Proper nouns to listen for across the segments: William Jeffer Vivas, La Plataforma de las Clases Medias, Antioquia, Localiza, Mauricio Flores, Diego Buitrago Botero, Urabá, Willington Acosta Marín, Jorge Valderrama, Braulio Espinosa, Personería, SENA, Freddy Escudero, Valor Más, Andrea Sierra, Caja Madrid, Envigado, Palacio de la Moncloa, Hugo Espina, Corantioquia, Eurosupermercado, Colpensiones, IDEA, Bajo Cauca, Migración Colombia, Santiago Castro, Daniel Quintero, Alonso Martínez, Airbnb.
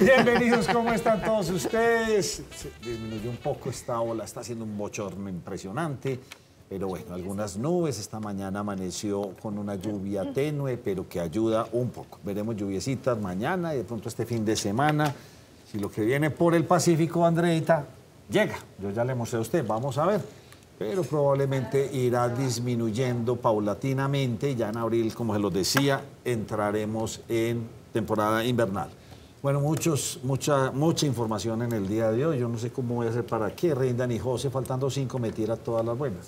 Bienvenidos, ¿cómo están todos ustedes? Se disminuyó un poco esta ola, está haciendo un bochorno impresionante, pero bueno, algunas nubes. Esta mañana amaneció con una lluvia tenue, pero que ayuda un poco. Veremos lluviecitas mañana y de pronto este fin de semana. Si lo que viene por el Pacífico, Andreita, llega. Yo ya le mostré a usted, vamos a ver. Pero probablemente irá disminuyendo paulatinamente. Ya en abril, como se los decía, entraremos en temporada invernal. Bueno, mucha información en el día de hoy. Yo no sé cómo voy a hacer para que rindan y José, faltando 5, me tira todas las buenas.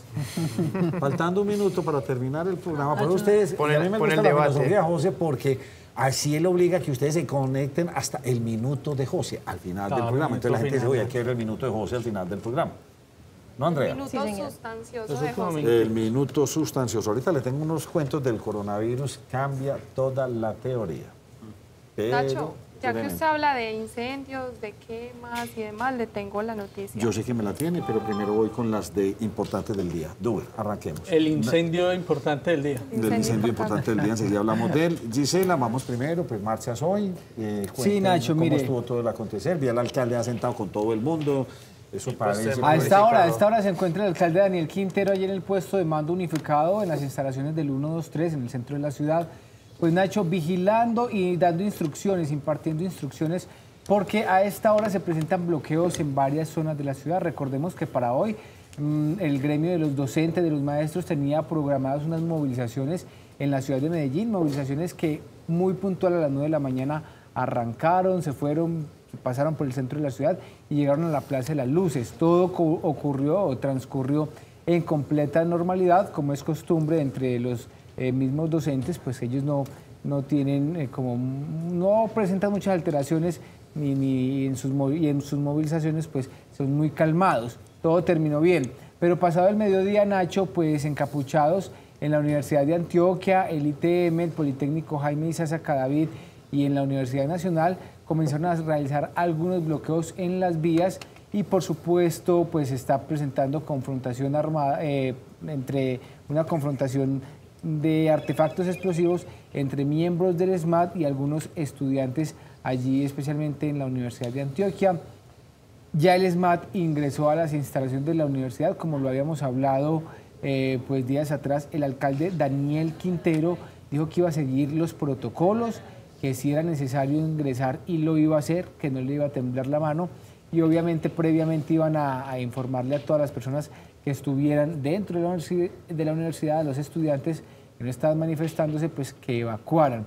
Faltando un minuto para terminar el programa. Por ustedes, a mí me gusta la filosofía, José, porque así él obliga a que ustedes se conecten hasta el minuto de José al final del programa. Entonces la gente dice, oye, quiero el minuto de José al final del programa. ¿No, Andrea? El minuto sustancioso de José. El minuto sustancioso. Ahorita le tengo unos cuentos del coronavirus. Cambia toda la teoría. Pero... ya que usted habla de incendios, de quemas y demás, le tengo la noticia. Yo sé que me la tiene, pero primero voy con las de importantes del día. Duber, arranquemos. El incendio importante del día. Del incendio importante del día, enseguida hablamos de él. Gisela, vamos primero, pues marchas hoy. Sí, Nacho, mire. ¿Cómo estuvo todo el acontecer? Vi al alcalde asentado con todo el mundo. Eso parece... A esta hora se encuentra el alcalde Daniel Quintero allí en el puesto de mando unificado en las instalaciones del 123 en el centro de la ciudad. Pues Nacho, vigilando y dando instrucciones, impartiendo instrucciones, porque a esta hora se presentan bloqueos en varias zonas de la ciudad. Recordemos que para hoy el gremio de los docentes, de los maestros, tenía programadas unas movilizaciones en la ciudad de Medellín, movilizaciones que muy puntual a las 9 de la mañana arrancaron, se fueron, pasaron por el centro de la ciudad y llegaron a la Plaza de las Luces. Todo ocurrió o transcurrió en completa normalidad, como es costumbre entre los mismos docentes, pues ellos no tienen, no presentan muchas alteraciones ni en sus movilizaciones, pues son muy calmados. Todo terminó bien. Pero pasado el mediodía, Nacho, pues encapuchados en la Universidad de Antioquia, el ITM, el Politécnico Jaime Isaza Cadavid y en la Universidad Nacional comenzaron a realizar algunos bloqueos en las vías y por supuesto, pues se está presentando confrontación armada, una confrontación de artefactos explosivos entre miembros del SMAT y algunos estudiantes allí, especialmente en la Universidad de Antioquia. Ya el SMAT ingresó a las instalaciones de la universidad, como lo habíamos hablado pues días atrás. El alcalde Daniel Quintero dijo que iba a seguir los protocolos, que si era necesario ingresar y lo iba a hacer, que no le iba a temblar la mano, y obviamente previamente iban a informarle a todas las personas que estuvieran dentro de la universidad, los estudiantes que no estaban manifestándose, pues que evacuaran.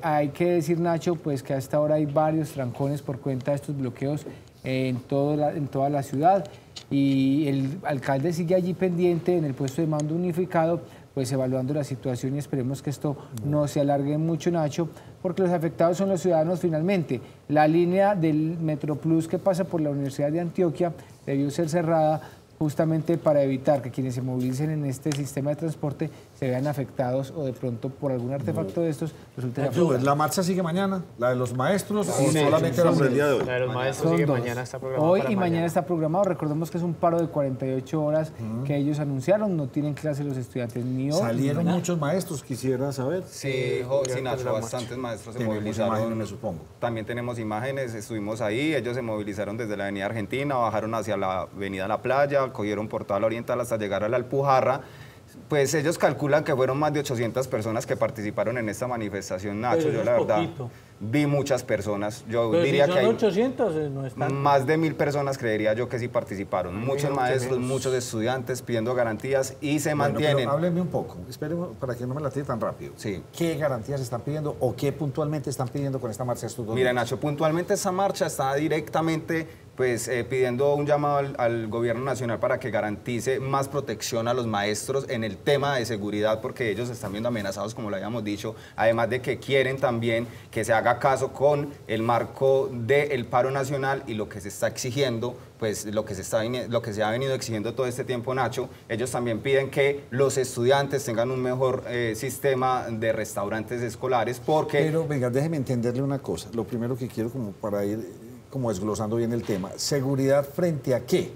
Hay que decir, Nacho, pues que hasta ahora hay varios trancones por cuenta de estos bloqueos en toda la ciudad, y el alcalde sigue allí pendiente en el puesto de mando unificado, pues evaluando la situación, y esperemos que esto no se alargue mucho, Nacho, porque los afectados son los ciudadanos finalmente. La línea del MetroPlus que pasa por la Universidad de Antioquia debió ser cerrada justamente para evitar que quienes se movilicen en este sistema de transporte se vean afectados o de pronto por algún artefacto de estos resulte afectados. ¿La marcha sigue mañana? ¿La de los maestros o solamente la del día de hoy? La de los maestros sigue mañana, está programado. Hoy y mañana está programado. Recordemos que es un paro de 48 horas que ellos anunciaron. No tienen clase los estudiantes ni hoy. Salieron muchos maestros, quisiera saber. Sí, Nacho, bastantes maestros se movilizaron. Imágenes, me supongo. También tenemos imágenes, estuvimos ahí. Ellos se movilizaron desde la avenida Argentina, bajaron hacia la avenida La Playa, cogieron por toda la oriental hasta llegar a la Alpujarra. Pues ellos calculan que fueron más de 800 personas que participaron en esta manifestación, Nacho. Pero yo la verdad vi muchas personas. Yo pero diría si son que hay 800, no están. Más de 1000 personas creería yo que sí participaron. Muchos maestros, muchos estudiantes pidiendo garantías y se mantienen. Hábleme un poco, esperemos para que no me la tire tan rápido. Sí. ¿Qué garantías están pidiendo o qué puntualmente están pidiendo con esta marcha? Mira, Nacho, puntualmente esta marcha está directamente... pues pidiendo un llamado al gobierno nacional para que garantice más protección a los maestros en el tema de seguridad, porque ellos están viendo amenazados, como lo habíamos dicho, además de que quieren también que se haga caso con el marco del paro nacional y lo que se está exigiendo, pues lo que se ha venido exigiendo todo este tiempo, Nacho. Ellos también piden que los estudiantes tengan un mejor sistema de restaurantes escolares, porque... Pero venga, déjeme entenderle una cosa, lo primero que quiero como para ir... como desglosando bien el tema, ¿seguridad frente a qué?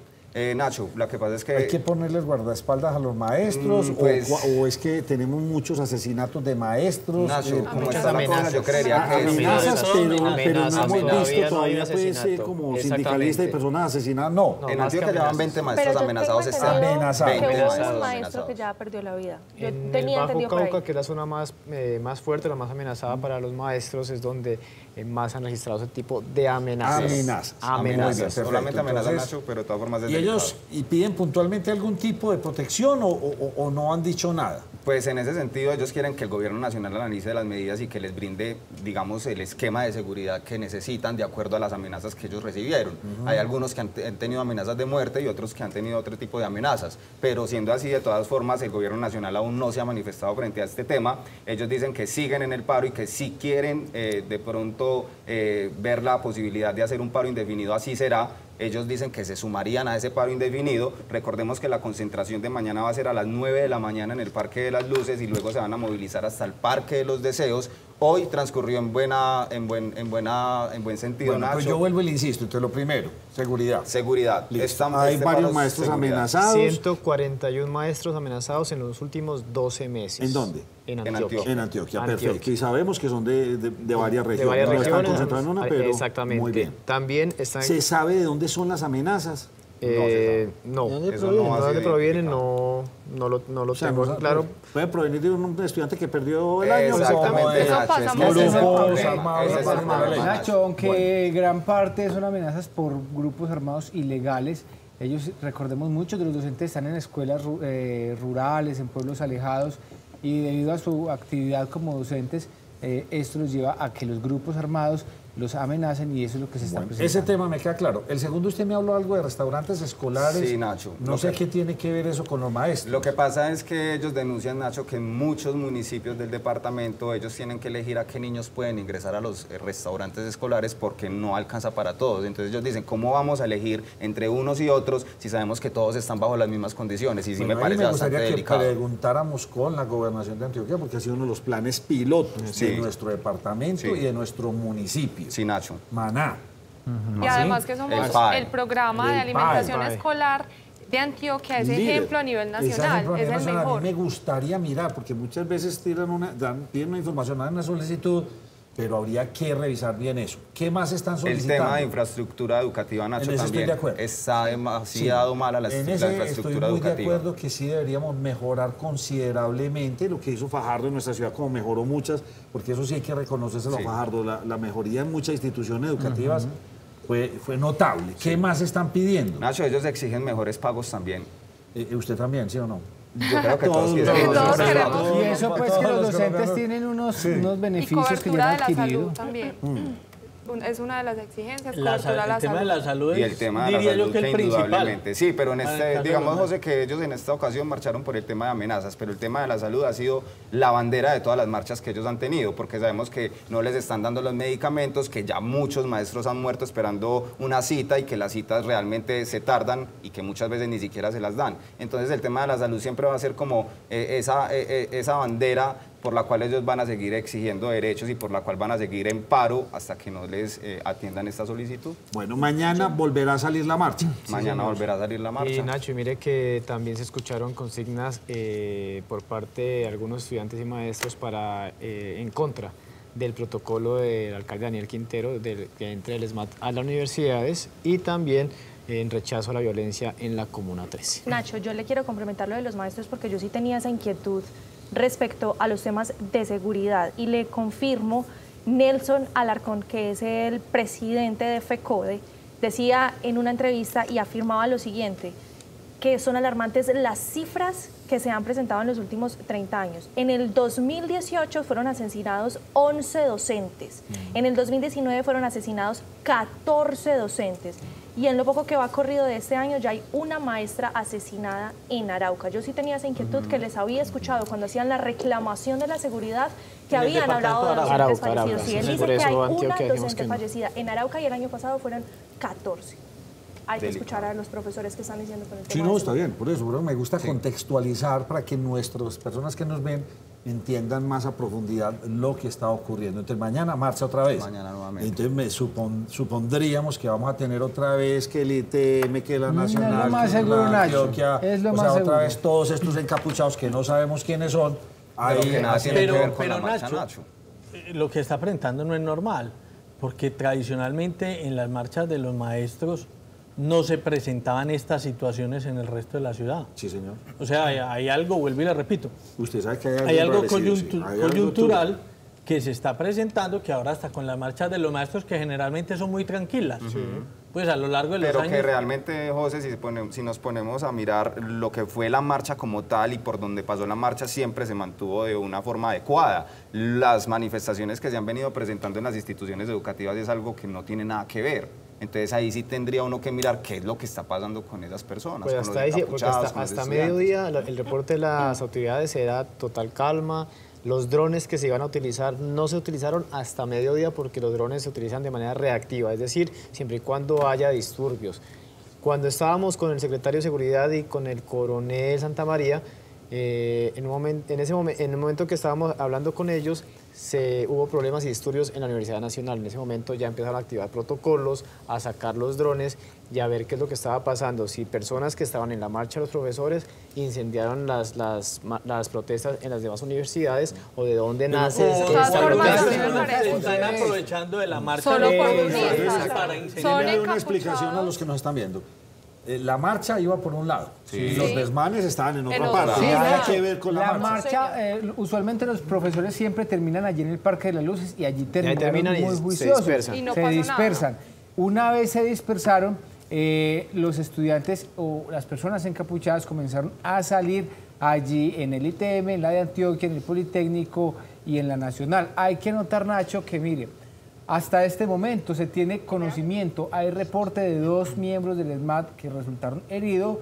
Nacho, lo que pasa es que... ¿Hay que ponerles guardaespaldas a los maestros? Pues, o es que tenemos muchos asesinatos de maestros? Nacho, como está la cosa, yo creería que... Amenazas, pero no hemos visto todavía, pues, como sindicalista y personas asesinadas, no. En Antioquia ya van 20 maestros amenazados. Amenazados. Que hubo un maestro que ya perdió la vida. Yo tenía entendido por ahí. En el Bajo Cauca, que es la zona más fuerte, la más amenazada para los maestros, es donde más han registrado ese tipo de amenazas. Amenazas. Solamente amenazas, Nacho, pero de todas formas... ¿Ellos piden puntualmente algún tipo de protección o no han dicho nada? Pues en ese sentido ellos quieren que el gobierno nacional analice las medidas y que les brinde, digamos, el esquema de seguridad que necesitan de acuerdo a las amenazas que ellos recibieron. Hay algunos que han tenido amenazas de muerte y otros que han tenido otro tipo de amenazas, pero siendo así, de todas formas, el gobierno nacional aún no se ha manifestado frente a este tema. Ellos dicen que siguen en el paro y que sí quieren de pronto ver la posibilidad de hacer un paro indefinido, así será. Ellos dicen que se sumarían a ese paro indefinido. Recordemos que la concentración de mañana va a ser a las 9 de la mañana en el Parque de las Luces y luego se van a movilizar hasta el Parque de los Deseos. Hoy transcurrió en buen sentido, bueno, Nacho. Pues yo vuelvo y le insisto, entonces lo primero, seguridad. Seguridad. Hay varios maestros amenazados. 141 maestros amenazados en los últimos 12 meses. ¿En dónde? En Antioquia. En Antioquia, perfecto. Y sabemos que son de varias regiones. De varias regiones. Están concentradas en una, pero exactamente. Muy bien. También están... ¿Se sabe de dónde son las amenazas? No, eso no. ¿De dónde provienen? No lo tengo claro. Puede provenir de un estudiante que perdió el año. Exactamente. Eso pasa mucho. Nacho, aunque gran parte son amenazas por grupos armados ilegales, ellos, recordemos, muchos de los docentes están en escuelas rurales, en pueblos alejados, y debido a su actividad como docentes, esto los lleva a que los grupos armados los amenacen, y eso es lo que se está presentando. Ese tema me queda claro. El segundo, usted me habló algo de restaurantes escolares. Sí, Nacho. No sé qué tiene que ver eso con los maestros. Lo que pasa es que ellos denuncian, Nacho, que en muchos municipios del departamento ellos tienen que elegir a qué niños pueden ingresar a los restaurantes escolares porque no alcanza para todos. Entonces ellos dicen, ¿cómo vamos a elegir entre unos y otros si sabemos que todos están bajo las mismas condiciones? Y sí, bueno, me parece bastante delicado. Me gustaría que preguntáramos con la gobernación de Antioquia, porque ha sido uno de los planes pilotos de nuestro departamento y de nuestro municipio. Sí, Nacho. Maná. Y además que somos el programa de alimentación escolar de Antioquia, es ejemplo a nivel nacional, es el mejor. A mí me gustaría mirar, porque muchas veces piden una información, dan una solicitud, pero habría que revisar bien eso. ¿Qué más están solicitando? El tema de infraestructura educativa, Nacho, también. Estoy de acuerdo. Está demasiado mala la infraestructura educativa. Estoy muy de acuerdo que sí deberíamos mejorar considerablemente lo que hizo Fajardo en nuestra ciudad, como mejoró muchas, porque eso sí hay que reconocérselo a Fajardo. La mejoría en muchas instituciones educativas fue notable. ¿Qué más están pidiendo? Nacho, ellos exigen mejores pagos también. ¿Usted también, sí o no? Yo creo que todos queremos. Y eso, pues, que los docentes tienen unos beneficios que ya han adquirido. Y cobertura de la salud también. Es una de las exigencias, cobertura de la salud. El tema de la salud es, diría yo, que el principal. Sí, pero en este, digamos, José, que ellos en esta ocasión marcharon por el tema de amenazas, pero el tema de la salud ha sido la bandera de todas las marchas que ellos han tenido, porque sabemos que no les están dando los medicamentos, que ya muchos maestros han muerto esperando una cita y que las citas realmente se tardan y que muchas veces ni siquiera se las dan. Entonces el tema de la salud siempre va a ser como esa bandera por la cual ellos van a seguir exigiendo derechos y por la cual van a seguir en paro hasta que no les atiendan esta solicitud. Bueno, mañana volverá a salir la marcha. Sí, mañana volverá a salir la marcha. Y Nacho, mire que también se escucharon consignas por parte de algunos estudiantes y maestros para en contra del protocolo del alcalde Daniel Quintero que entra el SMAT a las universidades, y también en rechazo a la violencia en la Comuna 13. Nacho, yo le quiero complementar lo de los maestros porque yo sí tenía esa inquietud respecto a los temas de seguridad, y le confirmo, Nelson Alarcón, que es el presidente de FECODE, decía en una entrevista y afirmaba lo siguiente, que son alarmantes las cifras que se han presentado en los últimos 30 años. En el 2018 fueron asesinados 11 docentes, en el 2019 fueron asesinados 14 docentes, y en lo poco que va corrido de este año ya hay una maestra asesinada en Arauca. Yo sí tenía esa inquietud que les había escuchado cuando hacían la reclamación de la seguridad, que habían hablado de docentes fallecidos. Sí, él dice que hay una docente fallecida en Arauca y el año pasado fueron 14. Hay que escuchar a los profesores que están diciendo con el tema. Sí, no, está bien, por eso me gusta contextualizar para que nuestras personas que nos ven entiendan más a profundidad lo que está ocurriendo. Entonces mañana marcha otra vez. Mañana nuevamente. Entonces supondríamos que vamos a tener otra vez que el ITM, que la Nacional, no es lo más seguro, Nacho. Es lo más seguro. Otra vez todos estos encapuchados que no sabemos quiénes son. Pero Nacho, lo que está presentando no es normal, porque tradicionalmente en las marchas de los maestros no se presentaban estas situaciones en el resto de la ciudad. Sí, señor. O sea, hay algo, vuelvo y le repito. Usted sabe que hay algo coyuntural que se está presentando, que ahora hasta con las marchas de los maestros, que generalmente son muy tranquilas. Sí. Pues a lo largo de los años... Pero que realmente, José, si nos ponemos a mirar lo que fue la marcha como tal y por donde pasó la marcha, siempre se mantuvo de una forma adecuada. Las manifestaciones que se han venido presentando en las instituciones educativas es algo que no tiene nada que ver. Entonces ahí sí tendría uno que mirar qué es lo que está pasando con esas personas. Pues hasta ahí, porque hasta mediodía el reporte de las autoridades era total calma. Los drones que se iban a utilizar no se utilizaron hasta mediodía porque los drones se utilizan de manera reactiva, es decir, siempre y cuando haya disturbios. Cuando estábamos con el secretario de Seguridad y con el coronel Santa María, en el momento que estábamos hablando con ellos, hubo problemas y disturbios en la Universidad Nacional. En ese momento ya empezaron a activar protocolos, a sacar los drones y a ver qué es lo que estaba pasando. Si personas que estaban en la marcha, los profesores, incendiaron las protestas en las demás universidades o de dónde nace esta protesta. Están aprovechando de la marcha solo para incendiar. Hay una explicación a los que nos están viendo. La marcha iba por un lado, y los desmanes estaban en otra parte. Sí, nada que ver con la marcha. Usualmente los profesores siempre terminan allí en el Parque de las Luces y allí terminan muy juiciosos. Se dispersan. Una vez se dispersaron, los estudiantes o las personas encapuchadas comenzaron a salir allí en el ITM, en la de Antioquia, en el Politécnico y en la Nacional. Hay que notar, Nacho, que mire, hasta este momento se tiene conocimiento, hay reporte de 2 miembros del ESMAD que resultaron heridos,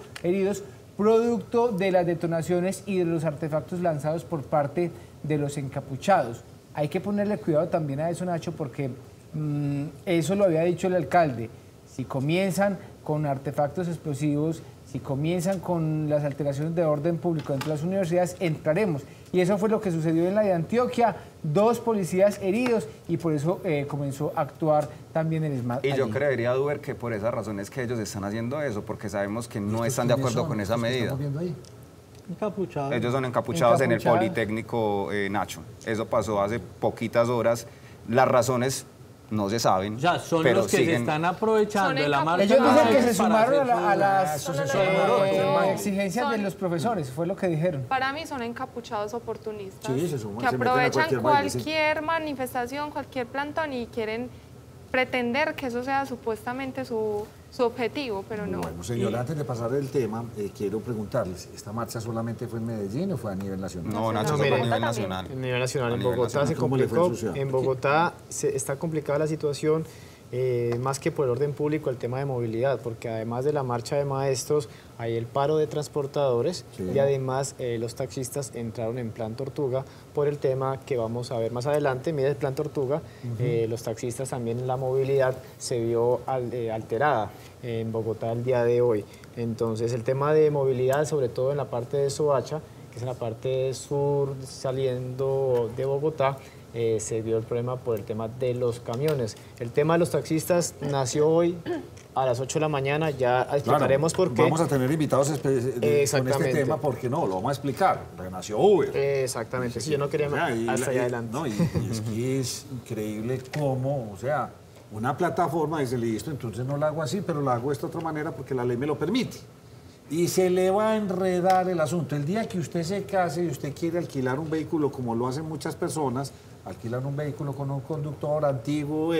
producto de las detonaciones y de los artefactos lanzados por parte de los encapuchados. Hay que ponerle cuidado también a eso, Nacho, porque eso lo había dicho el alcalde. Si comienzan con artefactos explosivos, si comienzan con las alteraciones de orden público dentro de las universidades, entraremos. Y eso fue lo que sucedió en la de Antioquia, 2 policías heridos, y por eso comenzó a actuar también el ESMAD. Y yo creería, Uber, que por esas razones que ellos están haciendo eso, porque sabemos que no están de acuerdo con esa medida. Ellos son encapuchados en el Politécnico, Nacho. Eso pasó hace poquitas horas. Las razones... no se saben, ya son, pero los que se están aprovechando de la marcha. Ellos dicen que se sumaron a las exigencias de los profesores, fue lo que dijeron. Para mí son encapuchados oportunistas, que aprovechan cualquier manifestación, cualquier plantón y quieren pretender que eso sea supuestamente su objetivo, pero no. Bueno, señora, antes de pasar el tema, quiero preguntarles, ¿esta marcha solamente fue en Medellín o fue a nivel nacional? No, Nacho, fue a nivel nacional. A nivel nacional, en Bogotá se complicó. En Bogotá está complicada la situación, más que por el orden público, el tema de movilidad, porque además de la marcha de maestros, hay el paro de transportadores y además los taxistas entraron en plan tortuga por el tema que vamos a ver más adelante. Mira, el plan tortuga, los taxistas también, la movilidad se vio alterada en Bogotá el día de hoy. Entonces el tema de movilidad, sobre todo en la parte de Soacha, que es en la parte sur saliendo de Bogotá, se vio el problema por el tema de los camiones. El tema de los taxistas nació hoy a las 8 de la mañana, ya explicaremos por qué. Vamos a tener invitados con este tema, porque no, lo vamos a explicar, nació Uber. Exactamente, sí, yo no quería hasta allá adelante. No, y es que es increíble cómo, o sea, una plataforma dice, listo, entonces no la hago así, pero la hago de esta otra manera porque la ley me lo permite. Y se le va a enredar el asunto. El día que usted se case y usted quiere alquilar un vehículo, como lo hacen muchas personas, alquilan un vehículo con un conductor antiguo,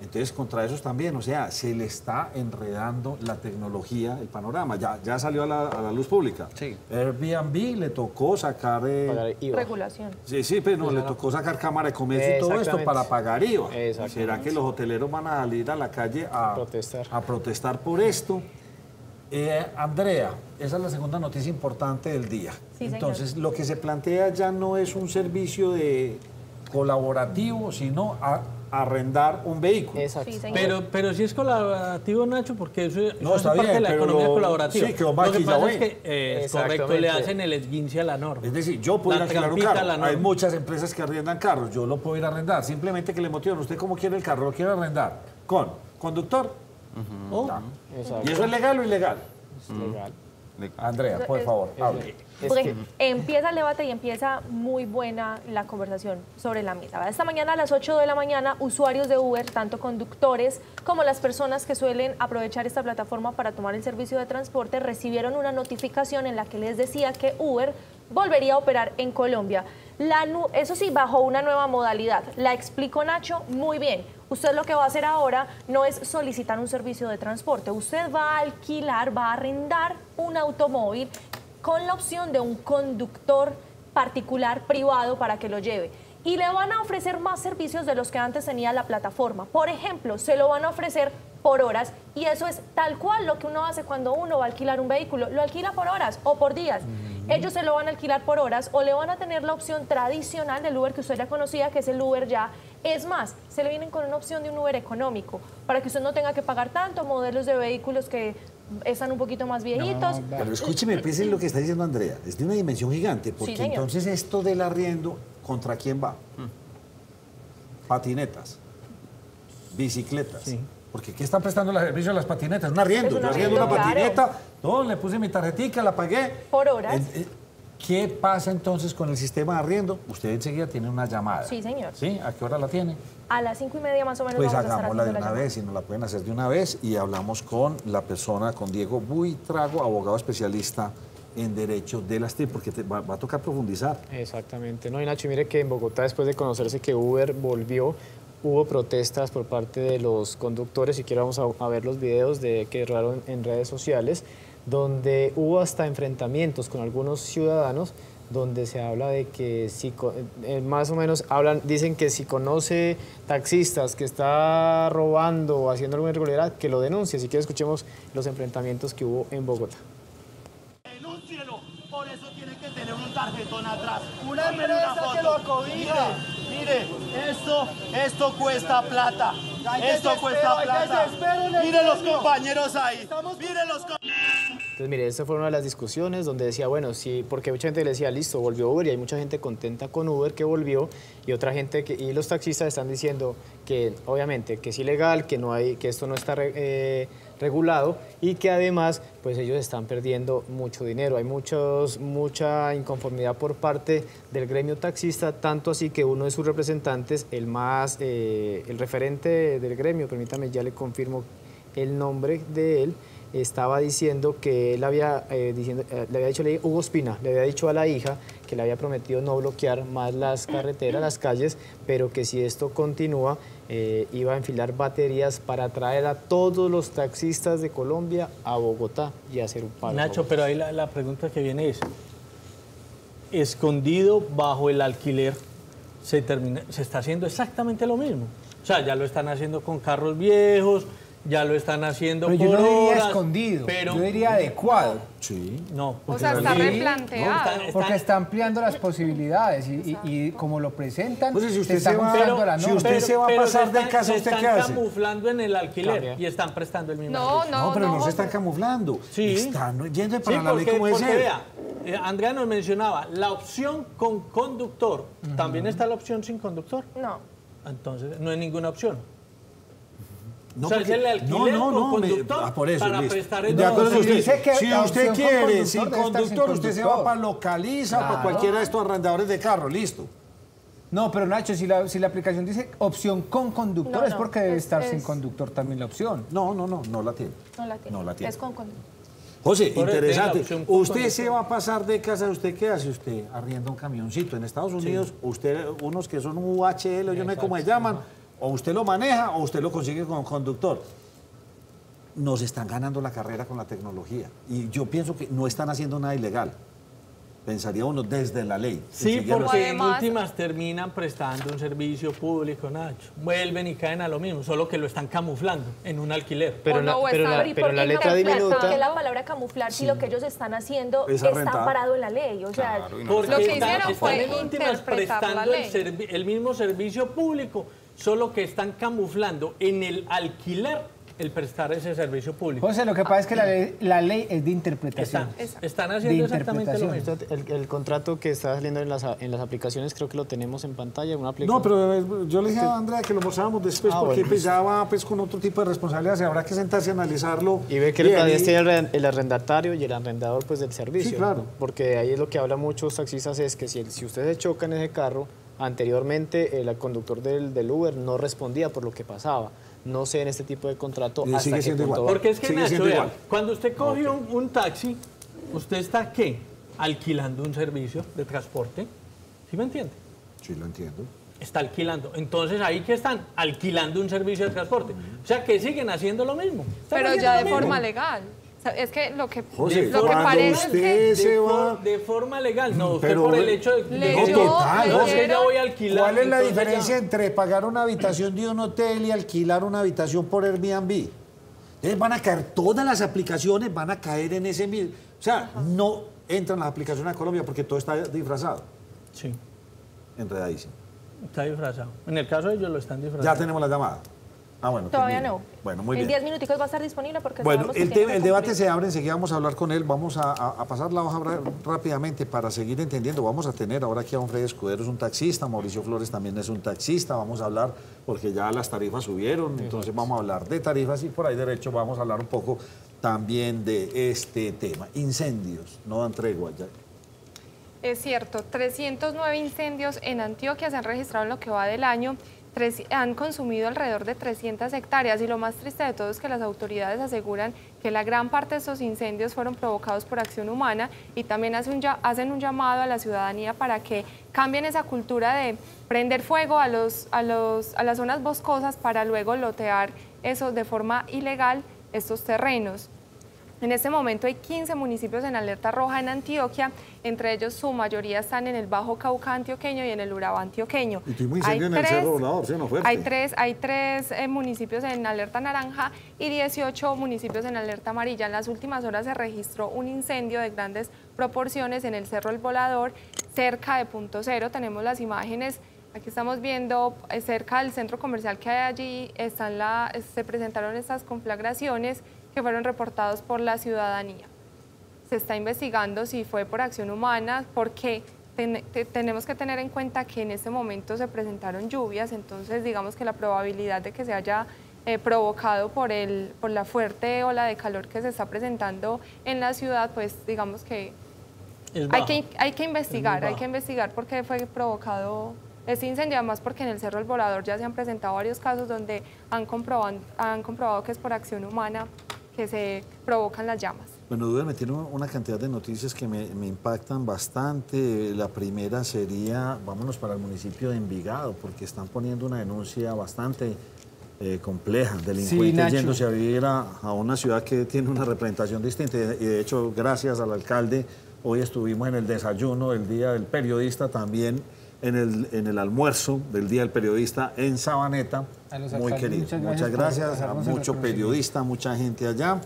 entonces contra esos también, o sea, se le está enredando la tecnología, el panorama, ya salió a la luz pública. Sí. Airbnb le tocó sacar... pagar IVA. Regulación. Sí, pero no, le tocó sacar Cámara de Comercio y todo esto para pagar IVA. ¿Será que los hoteleros van a salir a la calle a protestar por esto? Andrea, esa es la segunda noticia importante del día. Sí, entonces, señor, lo que se plantea ya no es un servicio colaborativo, sino arrendar un vehículo. Exacto. Sí, pero si es colaborativo, Nacho, porque eso es parte de la economía colaborativa. Sí, que lo que pasa es que, correcto, le hacen el esguince a la norma. Es decir, yo puedo ir a alquilar un carro. Hay muchas empresas que arriendan carros, yo lo puedo ir a arrendar. Simplemente que le motivan, ¿usted cómo quiere el carro? ¿Lo quiere arrendar? ¿Con conductor? ¿Y eso es legal o ilegal? Es legal. Andrea, por favor, hable. Porque empieza el debate y empieza muy buena la conversación sobre la mesa. Esta mañana a las 8 de la mañana, usuarios de Uber, tanto conductores como las personas que suelen aprovechar esta plataforma para tomar el servicio de transporte, recibieron una notificación en la que les decía que Uber volvería a operar en Colombia. Eso sí, bajo una nueva modalidad. La explicó Nacho muy bien. Usted lo que va a hacer ahora no es solicitar un servicio de transporte. Usted va a alquilar, va a arrendar un automóvil con la opción de un conductor particular, privado, para que lo lleve. Y le van a ofrecer más servicios de los que antes tenía la plataforma. Por ejemplo, se lo van a ofrecer por horas, y eso es tal cual lo que uno hace cuando uno va a alquilar un vehículo. Lo alquila por horas o por días. Ellos se lo van a alquilar por horas, o le van a tener la opción tradicional del Uber que usted ya conocía, que es el Uber ya. Es más, se le vienen con una opción de un Uber económico, para que usted no tenga que pagar tanto, modelos de vehículos que están un poquito más viejitos. No, pero escúcheme, piense lo que está diciendo Andrea, es de una dimensión gigante, porque sí, entonces esto del arriendo, ¿contra quién va? Patinetas, bicicletas. Sí. Porque ¿qué están prestando el servicio a las patinetas? Un arriendo. Yo arriendo una patineta, no, le puse mi tarjetica, la pagué. Por horas. ¿Qué pasa entonces con el sistema de arriendo? Usted enseguida tiene una llamada. Sí, señor. ¿Sí? ¿A qué hora la tiene? A las 5:30 más o menos. Pues hagámosla de una vez, si nos la pueden hacer de una vez, y hablamos con la persona, con Diego Buitrago, abogado especialista en Derecho de las TIC, porque va a tocar profundizar. Exactamente. No, y Nacho, mire que en Bogotá, después de conocerse que Uber volvió, hubo protestas por parte de los conductores. Si quiero vamos a ver los videos que erraron en redes sociales, donde hubo hasta enfrentamientos con algunos ciudadanos, donde se habla de que si, más o menos dicen que si conoce taxistas que está robando o haciendo alguna irregularidad, que lo denuncie. Así que escuchemos los enfrentamientos que hubo en Bogotá. Denúncielo, por eso tiene que tener un tarjetón atrás. Una empresa que lo acobija. Mire, esto cuesta plata. Esto cuesta plata. Miren los compañeros ahí. Miren los compañeros. Entonces, mire, esta fue una de las discusiones donde decía, bueno, sí, porque mucha gente le decía, listo, volvió Uber, y hay mucha gente contenta con Uber que volvió, y otra gente, y los taxistas están diciendo que, obviamente, que es ilegal, que no hay, que esto no está regulado, y que además, pues ellos están perdiendo mucho dinero. Hay mucha inconformidad por parte del gremio taxista, tanto así que uno de sus representantes, el referente del gremio, permítame, ya le confirmo el nombre de él, estaba diciendo que él le había dicho Hugo Espina, le había dicho a la hija que le había prometido no bloquear más las carreteras, las calles, pero que si esto continúa iba a enfilar baterías para traer a todos los taxistas de Colombia a Bogotá y hacer un paro. Nacho, pero ahí la pregunta que viene es, escondido bajo el alquiler se está haciendo exactamente lo mismo. O sea, ya lo están haciendo con carros viejos, ya lo están haciendo por horas. Yo no diría escondido, yo diría adecuado. Sí. No, o sea, está replanteado. Porque está ampliando las posibilidades y como lo presentan, pues si usted se está ampliando la norma. Si usted se va a pasar de casa, ¿usted qué hace? Se están camuflando en el alquiler. Cambia. Y están prestando el mismo. No, pero no se están camuflando. Sí. Están yendo para la ley como es. Vea, Andrea nos mencionaba la opción con conductor. ¿También está la opción sin conductor? No. Entonces, no hay ninguna opción. No, o sea, porque, no, conductor por eso, para prestar el si usted quiere, sin conductor, usted se va para Localiza, para cualquiera de estos arrendadores de carro, listo. No, pero Nacho, si la aplicación dice opción con conductor, es porque debe estar sin conductor también la opción. No la tiene. No la tiene. Es con conductor. José, interesante. Usted se va a pasar de casa, ¿usted qué hace? Usted arrienda un camioncito. En Estados Unidos, usted, unos que son UHL, yo no sé cómo se llaman, o usted lo maneja o usted lo consigue como conductor. Nos están ganando la carrera con la tecnología. Y yo pienso que no están haciendo nada ilegal. Pensaría uno desde la ley. Sí, porque en últimas terminan prestando un servicio público, Nacho. Vuelven y caen a lo mismo, solo que lo están camuflando en un alquiler. Pero la letra diminuta... ¿Por qué la palabra camuflar si lo que ellos están haciendo está parado en la ley? O sea, porque lo que hicieron fue interpretar la ley. Están prestando el mismo servicio público, solo que están camuflando en el alquiler el prestar ese servicio público. José, lo que pasa es que la ley es de interpretación. Están haciendo exactamente lo mismo. El contrato que está saliendo en las aplicaciones, creo que lo tenemos en pantalla. Una aplicación. No, pero yo le dije a Andrea que lo mostrábamos después, porque bueno, pues ya va pues con otro tipo de responsabilidades. Habrá que sentarse a analizarlo. Y ver que el arrendatario y el arrendador pues del servicio. Sí, claro. ¿No? Porque ahí es lo que hablan muchos taxistas, es que si ustedes chocan ese carro, anteriormente el conductor del Uber no respondía por lo que pasaba. No sé en este tipo de contrato hasta sigue siendo igual. Porque es que, Nacho, vea, cuando usted coge un taxi, usted está, ¿qué? Alquilando un servicio de transporte. ¿Sí me entiende? Sí, lo entiendo. Está alquilando. Entonces, ahí que están, alquilando un servicio de transporte. O sea, que siguen haciendo lo mismo. Pero ya de forma legal. Es que lo que, José, lo que parece usted es que de forma legal, no, usted pero por el hecho de no, total, no, que ya voy a alquilar. ¿Cuál es la diferencia entre pagar una habitación de un hotel y alquilar una habitación por Airbnb? Entonces van a caer todas las aplicaciones, van a caer en ese mismo. O sea, no entran las aplicaciones a Colombia porque todo está disfrazado. Sí. Enredadísimo. Está disfrazado. En el caso de ellos lo están disfrazando. Ya tenemos la llamada. Ah, bueno, todavía no. Bueno, muy bien. En 10 minuticos va a estar disponible porque... Bueno, el debate se abre, enseguida vamos a hablar con él, vamos a pasar la hoja rápidamente para seguir entendiendo. Vamos a tener ahora aquí a Don Freddy Escudero, es un taxista, Mauricio Flores también es un taxista, vamos a hablar porque ya las tarifas subieron, entonces vamos a hablar de tarifas y por ahí derecho vamos a hablar un poco también de este tema. Incendios, no dan tregua ya. Es cierto, 309 incendios en Antioquia se han registrado en lo que va del año. Han consumido alrededor de 300 hectáreas y lo más triste de todo es que las autoridades aseguran que la gran parte de estos incendios fueron provocados por acción humana y también hacen un llamado a la ciudadanía para que cambien esa cultura de prender fuego a las zonas boscosas para luego lotear eso de forma ilegal estos terrenos. En este momento hay 15 municipios en alerta roja en Antioquia, entre ellos su mayoría están en el Bajo Cauca antioqueño y en el Urabá antioqueño. Y tuvimos incendio en el Cerro Volador, ¿sí? No, fuerte. Hay tres municipios en alerta naranja y 18 municipios en alerta amarilla. En las últimas horas se registró un incendio de grandes proporciones en el Cerro El Volador, cerca de Punto Cero. Tenemos las imágenes. Aquí estamos viendo cerca del centro comercial que hay allí, se presentaron estas conflagraciones que fueron reportados por la ciudadanía. Se está investigando si fue por acción humana, porque tenemos que tener en cuenta que en este momento se presentaron lluvias, entonces digamos que la probabilidad de que se haya provocado por la fuerte ola de calor que se está presentando en la ciudad, pues digamos que hay que investigar, hay que investigar por qué fue provocado este incendio, además porque en el Cerro El Volador ya se han presentado varios casos donde han comprobado que es por acción humana que se provocan las llamas. Bueno, Duda, tiene una cantidad de noticias que me impactan bastante. La primera sería, vámonos para el municipio de Envigado, porque están poniendo una denuncia bastante compleja, delincuentes yéndose a vivir a una ciudad que tiene una representación distinta. Y de hecho, gracias al alcalde, hoy estuvimos en el desayuno del Día del Periodista, también en el almuerzo del Día del Periodista en Sabaneta. Muy querido, muchas gracias a muchos periodistas, mucha gente allá,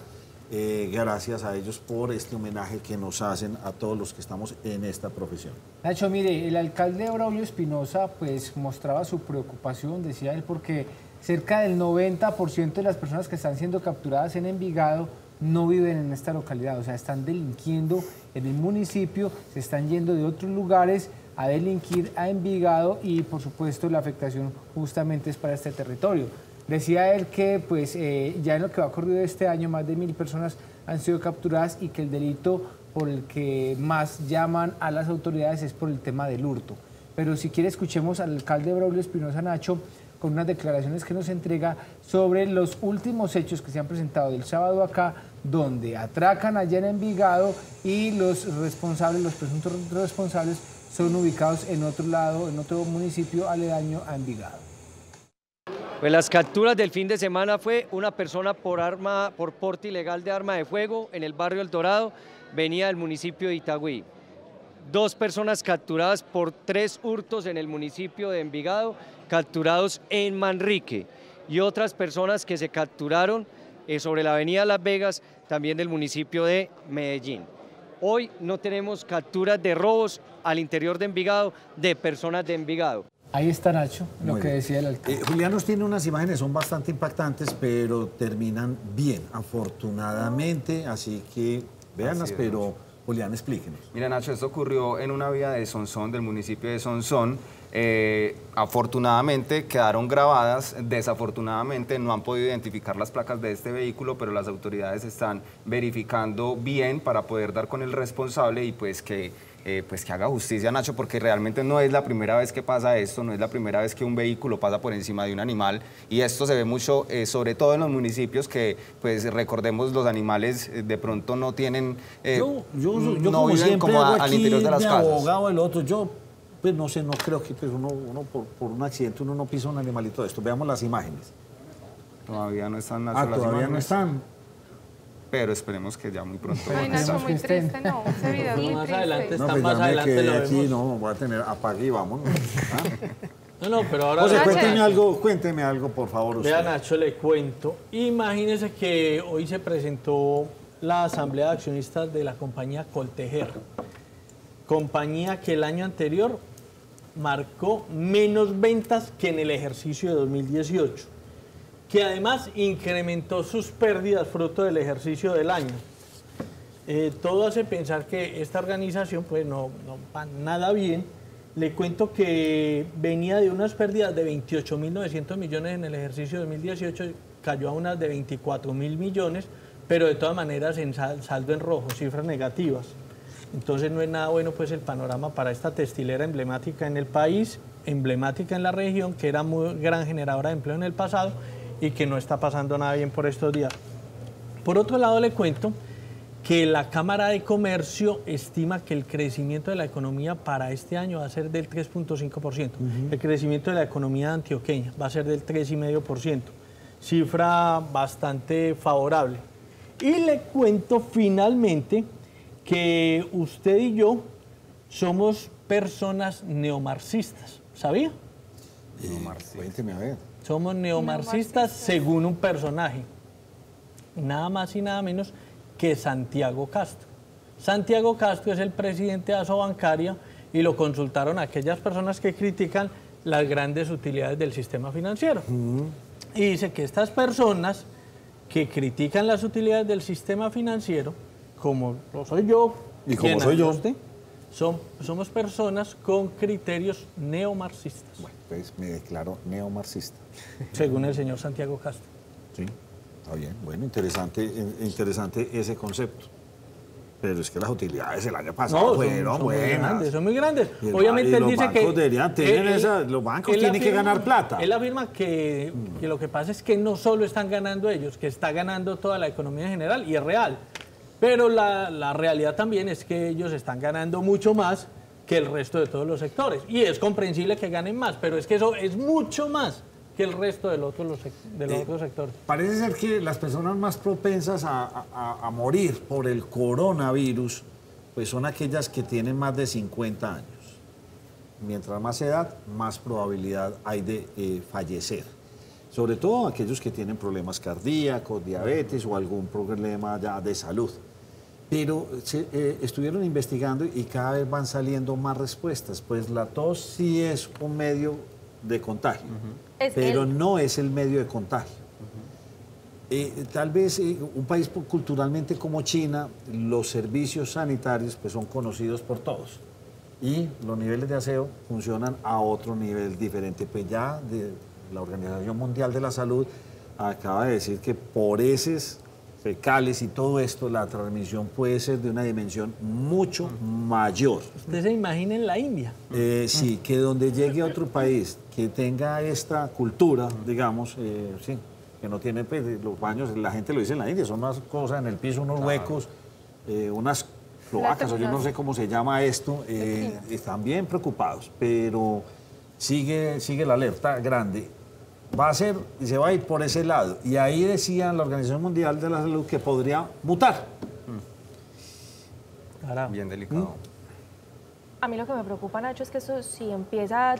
gracias a ellos por este homenaje que nos hacen a todos los que estamos en esta profesión. Nacho, mire, el alcalde Braulio Espinosa pues mostraba su preocupación, decía él, porque cerca del 90% de las personas que están siendo capturadas en Envigado no viven en esta localidad, o sea, están delinquiendo en el municipio, se están yendo de otros lugares a delinquir a Envigado y por supuesto la afectación justamente es para este territorio. Decía él que pues ya en lo que va corrido este año más de 1000 personas han sido capturadas y que el delito por el que más llaman a las autoridades es por el tema del hurto. Pero si quiere escuchemos al alcalde Braulio Espinosa, Nacho, con unas declaraciones que nos entrega sobre los últimos hechos que se han presentado del sábado acá, donde atracan allá en Envigado y los responsables, los presuntos responsables son ubicados en otro lado, en otro municipio aledaño a Envigado. Pues las capturas del fin de semana fue una persona por porte ilegal de arma de fuego en el barrio El Dorado, venía del municipio de Itagüí. 2 personas capturadas por 3 hurtos en el municipio de Envigado, capturados en Manrique, y otras personas que se capturaron sobre la avenida Las Vegas, también del municipio de Medellín. Hoy no tenemos capturas de robos al interior de Envigado, de personas de Envigado. Ahí está, Nacho, lo que decía el alcalde. Julián nos tiene unas imágenes, son bastante impactantes, pero terminan bien, afortunadamente, así que véanlas, pero Julián, explíquenos. Mira, Nacho, esto ocurrió en una vía de Sonsón, del municipio de Sonsón. Afortunadamente quedaron grabadas, desafortunadamente no han podido identificar las placas de este vehículo, pero las autoridades están verificando bien para poder dar con el responsable y pues que haga justicia, Nacho, porque realmente no es la primera vez que pasa esto, no es la primera vez que un vehículo pasa por encima de un animal, y esto se ve mucho, sobre todo en los municipios que, pues recordemos, los animales de pronto no tienen, yo no viven como al interior de las casas. Abogado del otro, yo pues no sé, no creo que pues uno por un accidente uno no pisa un animalito de esto. Veamos las imágenes. Todavía no están, Nacho, todavía no están. Pero esperemos que ya muy pronto. Ay, Nacho, muy triste, no, ese video es muy triste. No, pues ya me quedé aquí, no, voy a tener, apague y vámonos. No, no, pero ahora... José, cuénteme algo, por favor. Usted. Vea, Nacho, le cuento. Imagínese que hoy se presentó la asamblea de accionistas de la compañía Coltejer. Compañía que el año anterior marcó menos ventas que en el ejercicio de 2018. Que además incrementó sus pérdidas fruto del ejercicio del año. Todo hace pensar que esta organización pues no va nada bien. Le cuento que venía de unas pérdidas de 28.900 millones en el ejercicio 2018, cayó a unas de 24.000 millones, pero de todas maneras en saldo en rojo, cifras negativas. Entonces no es nada bueno pues el panorama para esta textilera emblemática en el país, emblemática en la región, que era muy gran generadora de empleo en el pasado, y que no está pasando nada bien por estos días. Por otro lado, le cuento que la Cámara de Comercio estima que el crecimiento de la economía para este año va a ser del 3.5%. El crecimiento de la economía antioqueña va a ser del 3,5%. Cifra bastante favorable. Y le cuento finalmente que usted y yo somos personas neomarxistas. ¿Sabía? Neomarxistas. Cuénteme a ver. Somos neomarxistas según un personaje, nada más y nada menos que Santiago Castro. Santiago Castro es el presidente de Asobancaria y lo consultaron a aquellas personas que critican las grandes utilidades del sistema financiero. Y dice que estas personas que critican las utilidades del sistema financiero, como lo soy yo, y como soy yo usted, somos personas con criterios neomarxistas. Bueno, pues me declaro neomarxista. Según el señor Santiago Castro. Sí, está bien. Bueno, interesante ese concepto. Pero es que las utilidades el año pasado fueron buenas. Son muy grandes. Obviamente él dice que... los bancos tienen que ganar plata. Él afirma que lo que pasa es que no solo están ganando ellos, que está ganando toda la economía en general, y es real. Pero la realidad también es que ellos están ganando mucho más que el resto de todos los sectores. Y es comprensible que ganen más, pero es que eso es mucho más que el resto de los otros sectores. Parece ser que las personas más propensas a morir por el coronavirus pues son aquellas que tienen más de 50 años. Mientras más edad, más probabilidad hay de fallecer. Sobre todo aquellos que tienen problemas cardíacos, diabetes o algún problema ya de salud. Pero estuvieron investigando y cada vez van saliendo más respuestas. Pues la tos sí es un medio de contagio, pero no es el medio de contagio. Tal vez un país culturalmente como China, los servicios sanitarios pues, son conocidos por todos. Y los niveles de aseo funcionan a otro nivel diferente. Pues ya la Organización Mundial de la Salud acaba de decir que por heces fecales y todo esto, la transmisión puede ser de una dimensión mucho mayor. ¿Usted se imagina en la India? Sí, que donde llegue otro país que tenga esta cultura, digamos, sí, que no tiene pues, los baños, la gente lo dice en la India, son unas cosas en el piso, unos huecos, unas cloacas, o yo no sé cómo se llama esto, están bien preocupados, pero sigue la alerta grande. Va a ser y se va a ir por ese lado. Y ahí decían la Organización Mundial de la Salud que podría mutar. Bien delicado. A mí lo que me preocupa, Nacho, es que eso si empieza...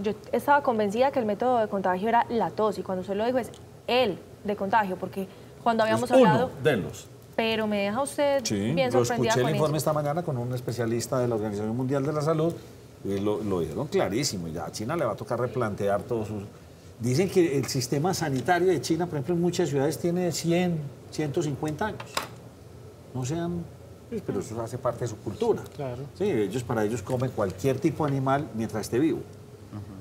yo estaba convencida que el método de contagio era la tos, y cuando usted lo dijo es el de contagio, porque cuando habíamos hablado... uno de los. Pero me deja usted bien sorprendida con eso. Escuché el informe esta mañana con un especialista de la Organización Mundial de la Salud lo dijeron clarísimo, ya a China le va a tocar replantear todos sus... Dicen que el sistema sanitario de China, por ejemplo, en muchas ciudades tiene 100, 150 años. No sean... Pero eso hace parte de su cultura. Claro. Sí, ellos, para ellos comen cualquier tipo de animal mientras esté vivo.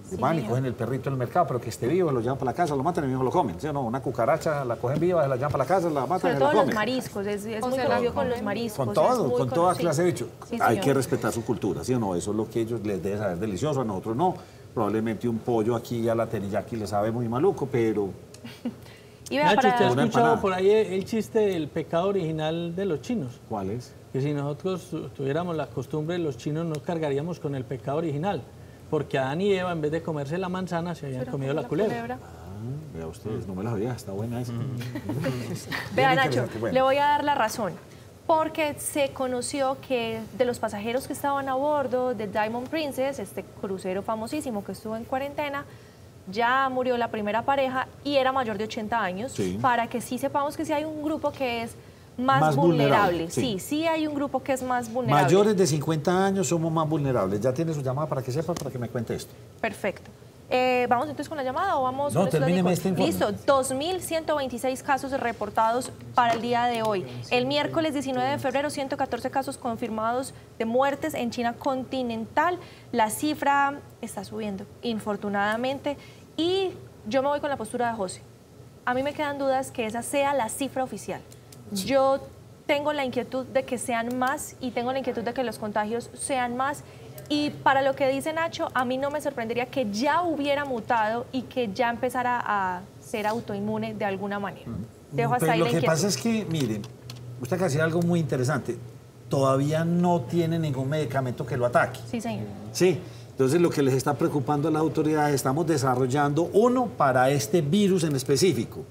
Sí, van y cogen el perrito en el mercado, pero que esté vivo, lo llevan para la casa, lo matan y mismo lo comen. ¿Sí o no? Una cucaracha la cogen viva, la llevan para la casa, la matan y la comen. Sobre todo los mariscos, es muy conocido con los mariscos. Con todo, con toda clase de bichos. Sí, hay que respetar su cultura, ¿sí o no? Eso es lo que ellos les debe saber delicioso, a nosotros no. Probablemente un pollo aquí a la teriyaki le sabe muy maluco, pero... Nacho, ¿usted ha escuchado por ahí el chiste del pecado original de los chinos? ¿Cuál es? Que si nosotros tuviéramos la costumbre, los chinos nos cargaríamos con el pecado original. Porque Adán y Eva, en vez de comerse la manzana, se habían comido la culebra. Ah, vea ustedes, no me la había, está buena esa. Vea, Nacho, le voy a dar la razón. Porque se conoció que de los pasajeros que estaban a bordo de Diamond Princess, este crucero famosísimo que estuvo en cuarentena, ya murió la primera pareja y era mayor de 80 años, sí. Para que sí sepamos que sí hay un grupo que es más vulnerable. Sí, sí hay un grupo que es más vulnerable. Mayores de 50 años somos más vulnerables. Ya tiene su llamada para que sepa, para que me cuente esto. Perfecto. ¿Vamos entonces con la llamada o vamos...? No, termíneme este informe. Listo, 2.126 casos reportados para el día de hoy. El miércoles 19 de febrero, 114 casos confirmados de muertes en China continental. La cifra está subiendo, infortunadamente. Y yo me voy con la postura de José. A mí me quedan dudas que esa sea la cifra oficial. Yo tengo la inquietud de que sean más y tengo la inquietud de que los contagios sean más. Y para lo que dice Nacho, a mí no me sorprendería que ya hubiera mutado y que ya empezara a ser autoinmune de alguna manera. Dejo hasta ahí la inquietud. Lo que pasa es que, miren, usted acaba de decir algo muy interesante. Todavía no tiene ningún medicamento que lo ataque. Sí, señor. Sí. Entonces, lo que les está preocupando a las autoridades, estamos desarrollando uno para este virus en específico.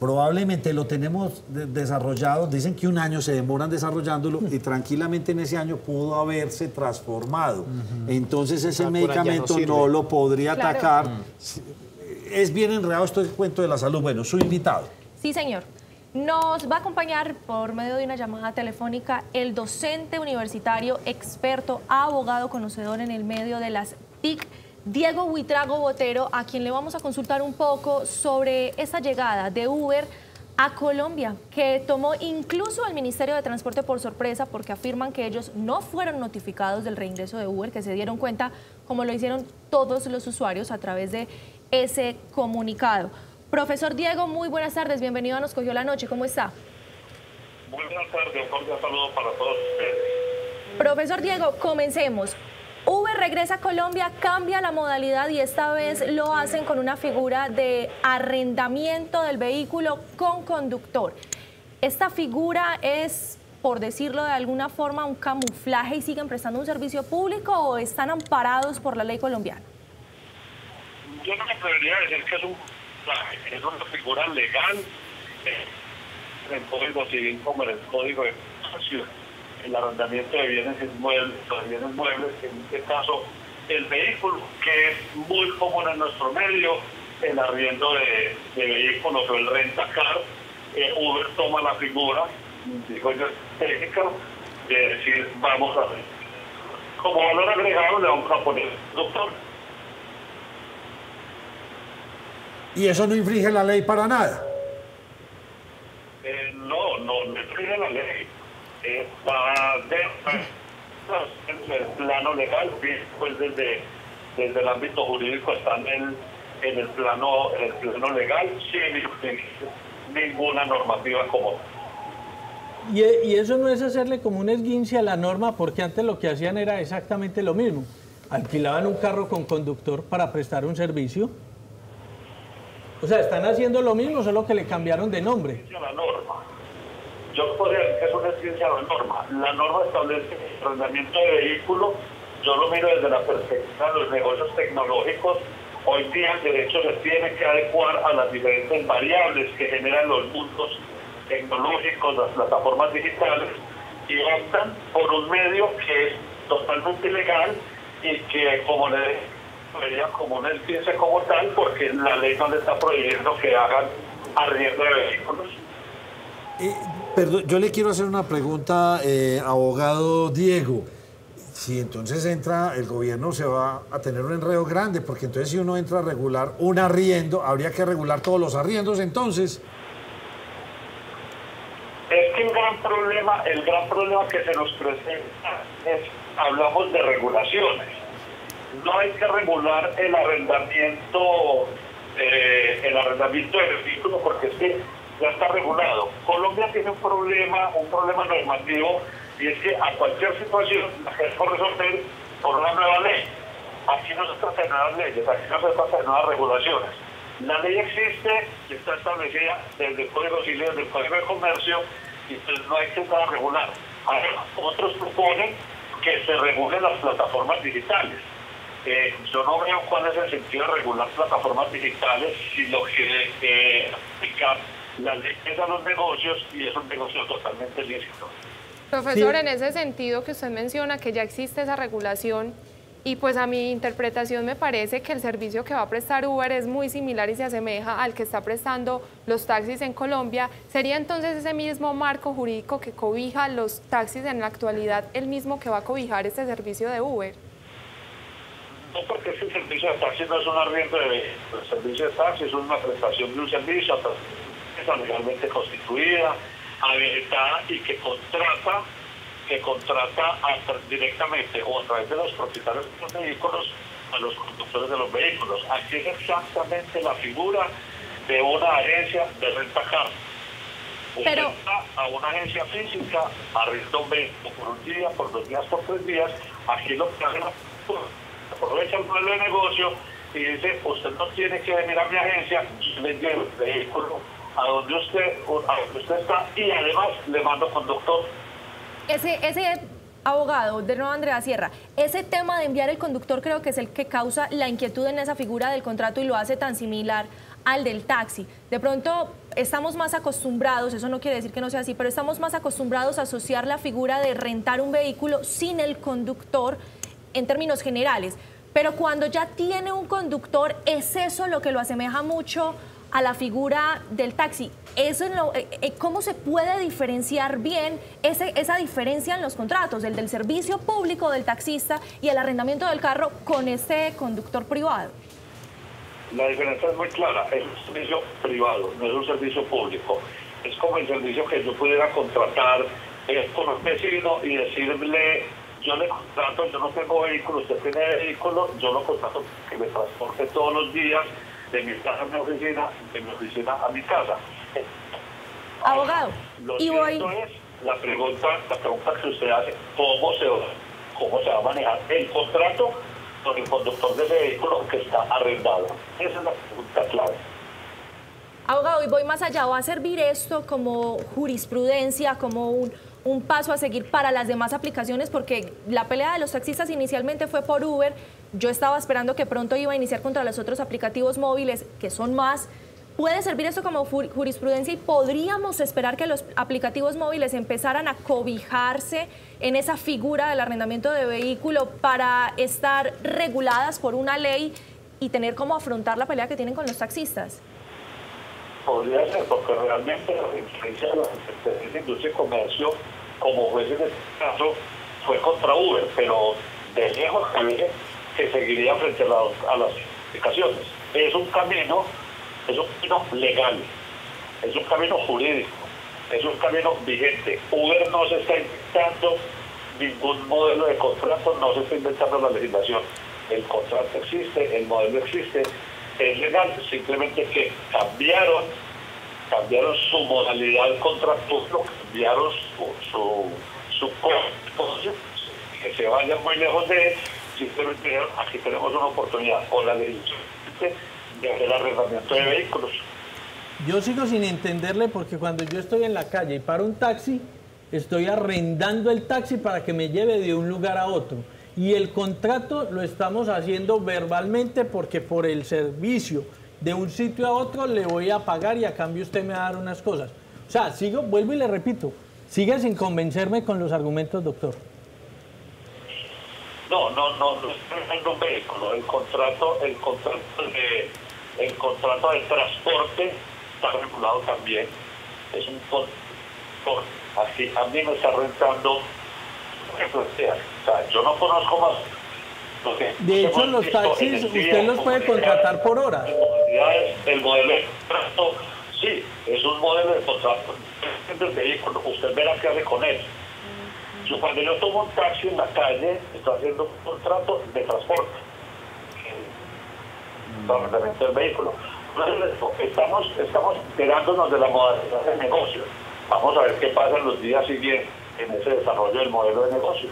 Probablemente lo tenemos desarrollado, dicen que un año se demoran desarrollándolo y tranquilamente en ese año pudo haberse transformado. Entonces ese medicamento no lo podría atacar. Es bien enredado esto del cuento de la salud. Bueno, su invitado. Sí, señor. Nos va a acompañar por medio de una llamada telefónica el docente universitario, experto, abogado, conocedor en el medio de las TIC, Diego Buitrago Botero, a quien le vamos a consultar un poco sobre esa llegada de Uber a Colombia, que tomó incluso al Ministerio de Transporte por sorpresa, porque afirman que ellos no fueron notificados del reingreso de Uber, que se dieron cuenta, como lo hicieron todos los usuarios, a través de ese comunicado. Profesor Diego, muy buenas tardes, bienvenido a Nos Cogió la Noche, ¿cómo está? Muy buenas tardes, un cordial saludo para todos ustedes. Profesor Diego, comencemos. Uber regresa a Colombia, cambia la modalidad y esta vez lo hacen con una figura de arrendamiento del vehículo con conductor. Esta figura es, por decirlo de alguna forma, un camuflaje y siguen prestando un servicio público, ¿o están amparados por la ley colombiana? Yo no me atrevería a decir que es una figura legal en el Código Civil como en el Código de Comercio. El arrendamiento de bienes inmuebles, en este caso el vehículo, que es muy común en nuestro medio, el arriendo de vehículos o el rentacar. Uber toma la figura, digo yo, técnica, de decir, vamos a ver. Como valor agregado le vamos a poner, doctor. ¿Y eso no infringe la ley para nada? No infringe la ley. Está dentro del plano legal, pues desde el ámbito jurídico están en el plano legal sin ninguna normativa común. Y eso no es hacerle como un esguince a la norma, porque antes lo que hacían era exactamente lo mismo. Alquilaban un carro con conductor para prestar un servicio. O sea, están haciendo lo mismo, solo que le cambiaron de nombre. La norma. Yo podría decir que es una ciencia de norma. La norma establece el arrendamiento de vehículos. Yo lo miro desde la perspectiva de los negocios tecnológicos. Hoy día el derecho se tiene que adecuar a las diferentes variables que generan los mundos tecnológicos, las plataformas digitales, y optan por un medio que es totalmente legal y que, como le diría, como una ciencia como tal, porque la ley no le está prohibiendo que hagan arriendo de vehículos. Perdón, yo le quiero hacer una pregunta, abogado Diego. Si entonces entra, el gobierno se va a tener un enredo grande, porque entonces si uno entra a regular un arriendo, habría que regular todos los arriendos entonces. Es que el gran problema que se nos presenta es, hablamos de regulaciones. No hay que regular el arrendamiento del vehículo, porque es que ya está regulado. Colombia tiene un problema normativo, y es que a cualquier situación se puede resolver por una nueva ley. Aquí no se trata de nuevas leyes, aquí no se trata de nuevas regulaciones. La ley existe, está establecida desde el Código Civil, desde el Código de Comercio, y entonces no hay que nada regular. Ahora, otros proponen que se regulen las plataformas digitales. Yo no veo cuál es el sentido de regular plataformas digitales, sino que aplicar la ley a los negocios, y es un negocio totalmente lícito. Profesor, sí. En ese sentido que usted menciona, que ya existe esa regulación, y pues a mi interpretación me parece que el servicio que va a prestar Uber es muy similar y se asemeja al que está prestando los taxis en Colombia. ¿Sería entonces ese mismo marco jurídico que cobija los taxis en la actualidad el mismo que va a cobijar este servicio de Uber? No, porque ese servicio de taxis no es un arriendo de vehículos. El servicio de taxis es una prestación de un servicio que está legalmente constituida, habilitada y que contrata directamente o a través de los propietarios de los vehículos a los conductores de los vehículos. Aquí es exactamente la figura de una agencia de renta car. Pero a una agencia física arrienda un vehículo por un día, por dos días, por tres días. Aquí lo que hace aprovecha el modelo de negocio y dice: usted no tiene que venir a mi agencia, y le llevo el vehículo a donde usted está, y además le mando conductor. Ese abogado de nuevo, Andrea Sierra, ese tema de enviar el conductor creo que es el que causa la inquietud en esa figura del contrato y lo hace tan similar al del taxi. De pronto estamos más acostumbrados, eso no quiere decir que no sea así, pero estamos más acostumbrados a asociar la figura de rentar un vehículo sin el conductor en términos generales. Pero cuando ya tiene un conductor, ¿es eso lo que lo asemeja mucho a la figura del taxi? ¿Cómo se puede diferenciar bien esa diferencia en los contratos, el del servicio público del taxista y el arrendamiento del carro con este conductor privado? La diferencia es muy clara, es un servicio privado, no es un servicio público. Es como el servicio que yo pudiera contratar con un vecino y decirle: yo le contrato, yo no tengo vehículo, usted tiene vehículo, yo lo contrato que me transporte todos los días de mi casa a mi oficina, de mi oficina a mi casa. Abogado, lo y voy... es la pregunta que usted hace: ¿cómo se va a manejar el contrato con el conductor de ese vehículo que está arrendado? Esa es la pregunta clave. Abogado, y voy más allá. ¿Va a servir esto como jurisprudencia, como un paso a seguir para las demás aplicaciones? Porque la pelea de los taxistas inicialmente fue por Uber. Yo estaba esperando que pronto iba a iniciar contra los otros aplicativos móviles, que son más. ¿Puede servir esto como jurisprudencia y podríamos esperar que los aplicativos móviles empezaran a cobijarse en esa figura del arrendamiento de vehículo para estar reguladas por una ley y tener cómo afrontar la pelea que tienen con los taxistas? Podría ser, porque realmente la diferencia de la Superintendencia de Industria y Comercio, como juez en este caso, fue contra Uber, pero de lejos que seguiría frente a las aplicaciones. Es un camino legal, es un camino jurídico, es un camino vigente. Uber no se está inventando ningún modelo de contrato, no se está inventando la legislación. El contrato existe, el modelo existe, es legal, simplemente que cambiaron su modalidal contractual, cambiaron su costo, que se vayan muy lejos de él. Simplemente aquí tenemos una oportunidad con la legislación de hacer arrendamiento de vehículos. Yo sigo sin entenderle, porque cuando yo estoy en la calle y paro un taxi, estoy arrendando el taxi para que me lleve de un lugar a otro. Y el contrato lo estamos haciendo verbalmente, porque por el servicio de un sitio a otro le voy a pagar y a cambio usted me va a dar unas cosas. O sea, vuelvo y le repito, sigue sin convencerme con los argumentos, doctor. No es un vehículo. El contrato de transporte está regulado también. Es un contrato. Así a mí me está rentando que fluctúa. O sea, yo no conozco más. De hecho, los taxis usted los puede contratar por hora. El modelo de contrato, sí, es un modelo de contrato del vehículo. Usted verá qué hace con él. Yo, cuando yo tomo un taxi en la calle, estoy haciendo un contrato de transporte. El vehículo. Estamos enterándonos de la modalidad de negocio. Vamos a ver qué pasa en los días siguientes en ese desarrollo del modelo de negocio.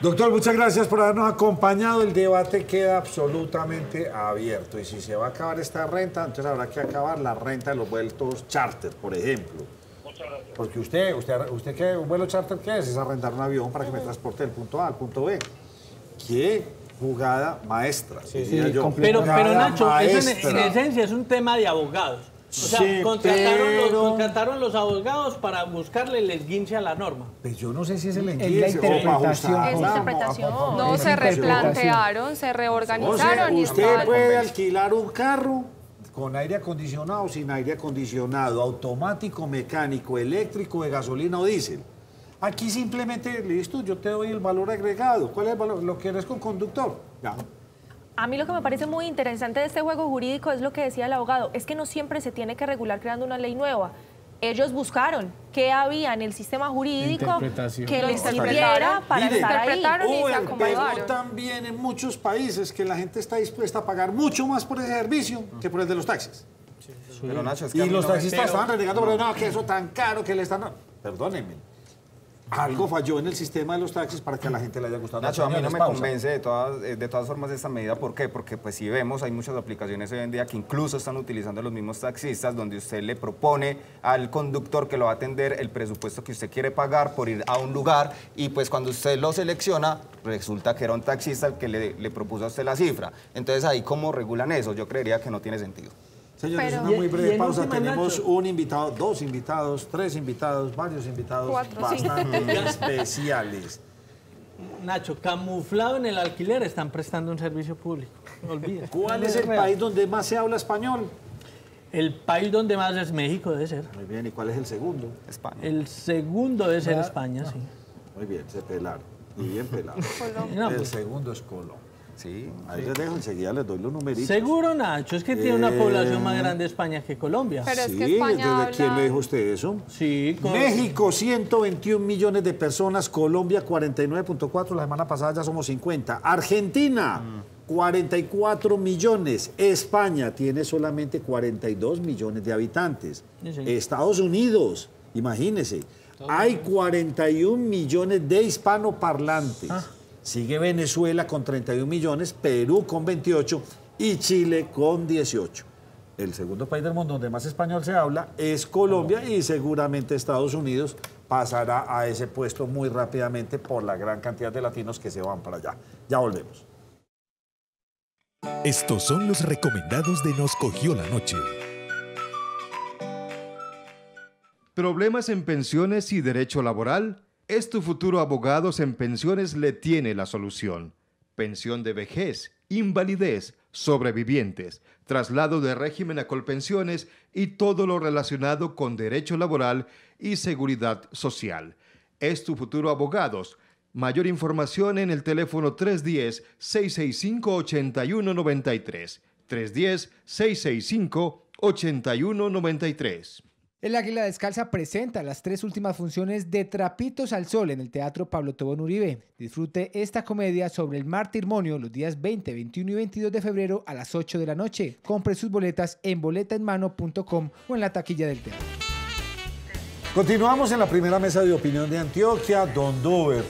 Doctor, muchas gracias por habernos acompañado. El debate queda absolutamente abierto. Y si se va a acabar esta renta, entonces habrá que acabar la renta de los vuelos charter, por ejemplo. Muchas gracias. Porque usted ¿qué? ¿Un vuelo charter qué es? Es arrendar un avión para que me transporte del punto A al punto B. ¿Qué? Jugada maestra. Sí, sí, pero Nacho, eso en esencia es un tema de abogados. O sea, sí, contrataron los abogados para buscarle el esguince a la norma. Pues yo no sé si es el esguince. La interpretación. Es interpretación. No, se replantearon, se reorganizaron. O sea, usted puede alquilar un carro con aire acondicionado, sin aire acondicionado, automático, mecánico, eléctrico, de gasolina o diésel. Aquí simplemente, listo, yo te doy el valor agregado. ¿Cuál es el valor? Lo que eres con conductor. Ya. A mí lo que me parece muy interesante de este juego jurídico es lo que decía el abogado, es que no siempre se tiene que regular creando una ley nueva. Ellos buscaron qué había en el sistema jurídico que les sirviera para estar ahí. Uber, y se acomodaron. Pero también en muchos países que la gente está dispuesta a pagar mucho más por ese servicio que por el de los taxis. Sí, sí. Pero, Nacho, es que y los taxistas estaban renegando, pero no, que eso tan caro que le están... Perdónenme. Algo falló en el sistema de los taxis para que a la gente le haya gustado. Nacho, a mí no me convence de todas formas esta medida. ¿Por qué? Porque pues si vemos, hay muchas aplicaciones hoy en día que incluso están utilizando los mismos taxistas, donde usted le propone al conductor que lo va a atender el presupuesto que usted quiere pagar por ir a un lugar y pues cuando usted lo selecciona, resulta que era un taxista el que le propuso a usted la cifra. Entonces ahí, ¿cómo regulan eso? Yo creería que no tiene sentido. Señores, pero, una muy breve pausa. Tenemos un invitado, dos invitados, tres invitados, varios invitados, cuatro, bastante sí. Especiales. Nacho, camuflado en el alquiler están prestando un servicio público. No olvides. ¿Cuál es el país donde más se habla español? El país donde más es México, debe ser. Muy bien, ¿y cuál es el segundo? España. El segundo debe ser España, no. Sí. Muy bien, se pelaron. Muy bien pelado. No, pues, el segundo es Colombia. Sí, ahí les dejo, enseguida les doy los numeritos. Seguro, Nacho, es que tiene una población más grande España que Colombia. Pero sí, es que España ¿desde habla... quién le dijo usted eso? Sí, México, 121 millones de personas, Colombia, 49.4, la semana pasada ya somos 50. Argentina, 44 millones. España tiene solamente 42 millones de habitantes. Sí. Estados Unidos, imagínese, hay 41 millones de hispanoparlantes. Ah. Sigue Venezuela con 31 millones, Perú con 28 y Chile con 18. El segundo país del mundo donde más español se habla es Colombia y seguramente Estados Unidos pasará a ese puesto muy rápidamente por la gran cantidad de latinos que se van para allá. Ya volvemos. Estos son los recomendados de Nos Cogió la Noche. ¿Problemas en pensiones y derecho laboral? Este futuro Abogados en Pensiones le tiene la solución. Pensión de vejez, invalidez, sobrevivientes, traslado de régimen a Colpensiones y todo lo relacionado con derecho laboral y seguridad social. Es tu futuro Abogados. Mayor información en el teléfono 310-665-8193. 310-665-8193. El Águila Descalza presenta las tres últimas funciones de Trapitos al Sol en el Teatro Pablo Tobón Uribe. Disfrute esta comedia sobre el martirmonio los días 20, 21 y 22 de febrero a las 8 de la noche. Compre sus boletas en boletaenmano.com o en la taquilla del teatro. Continuamos en la primera mesa de opinión de Antioquia. Don Dover,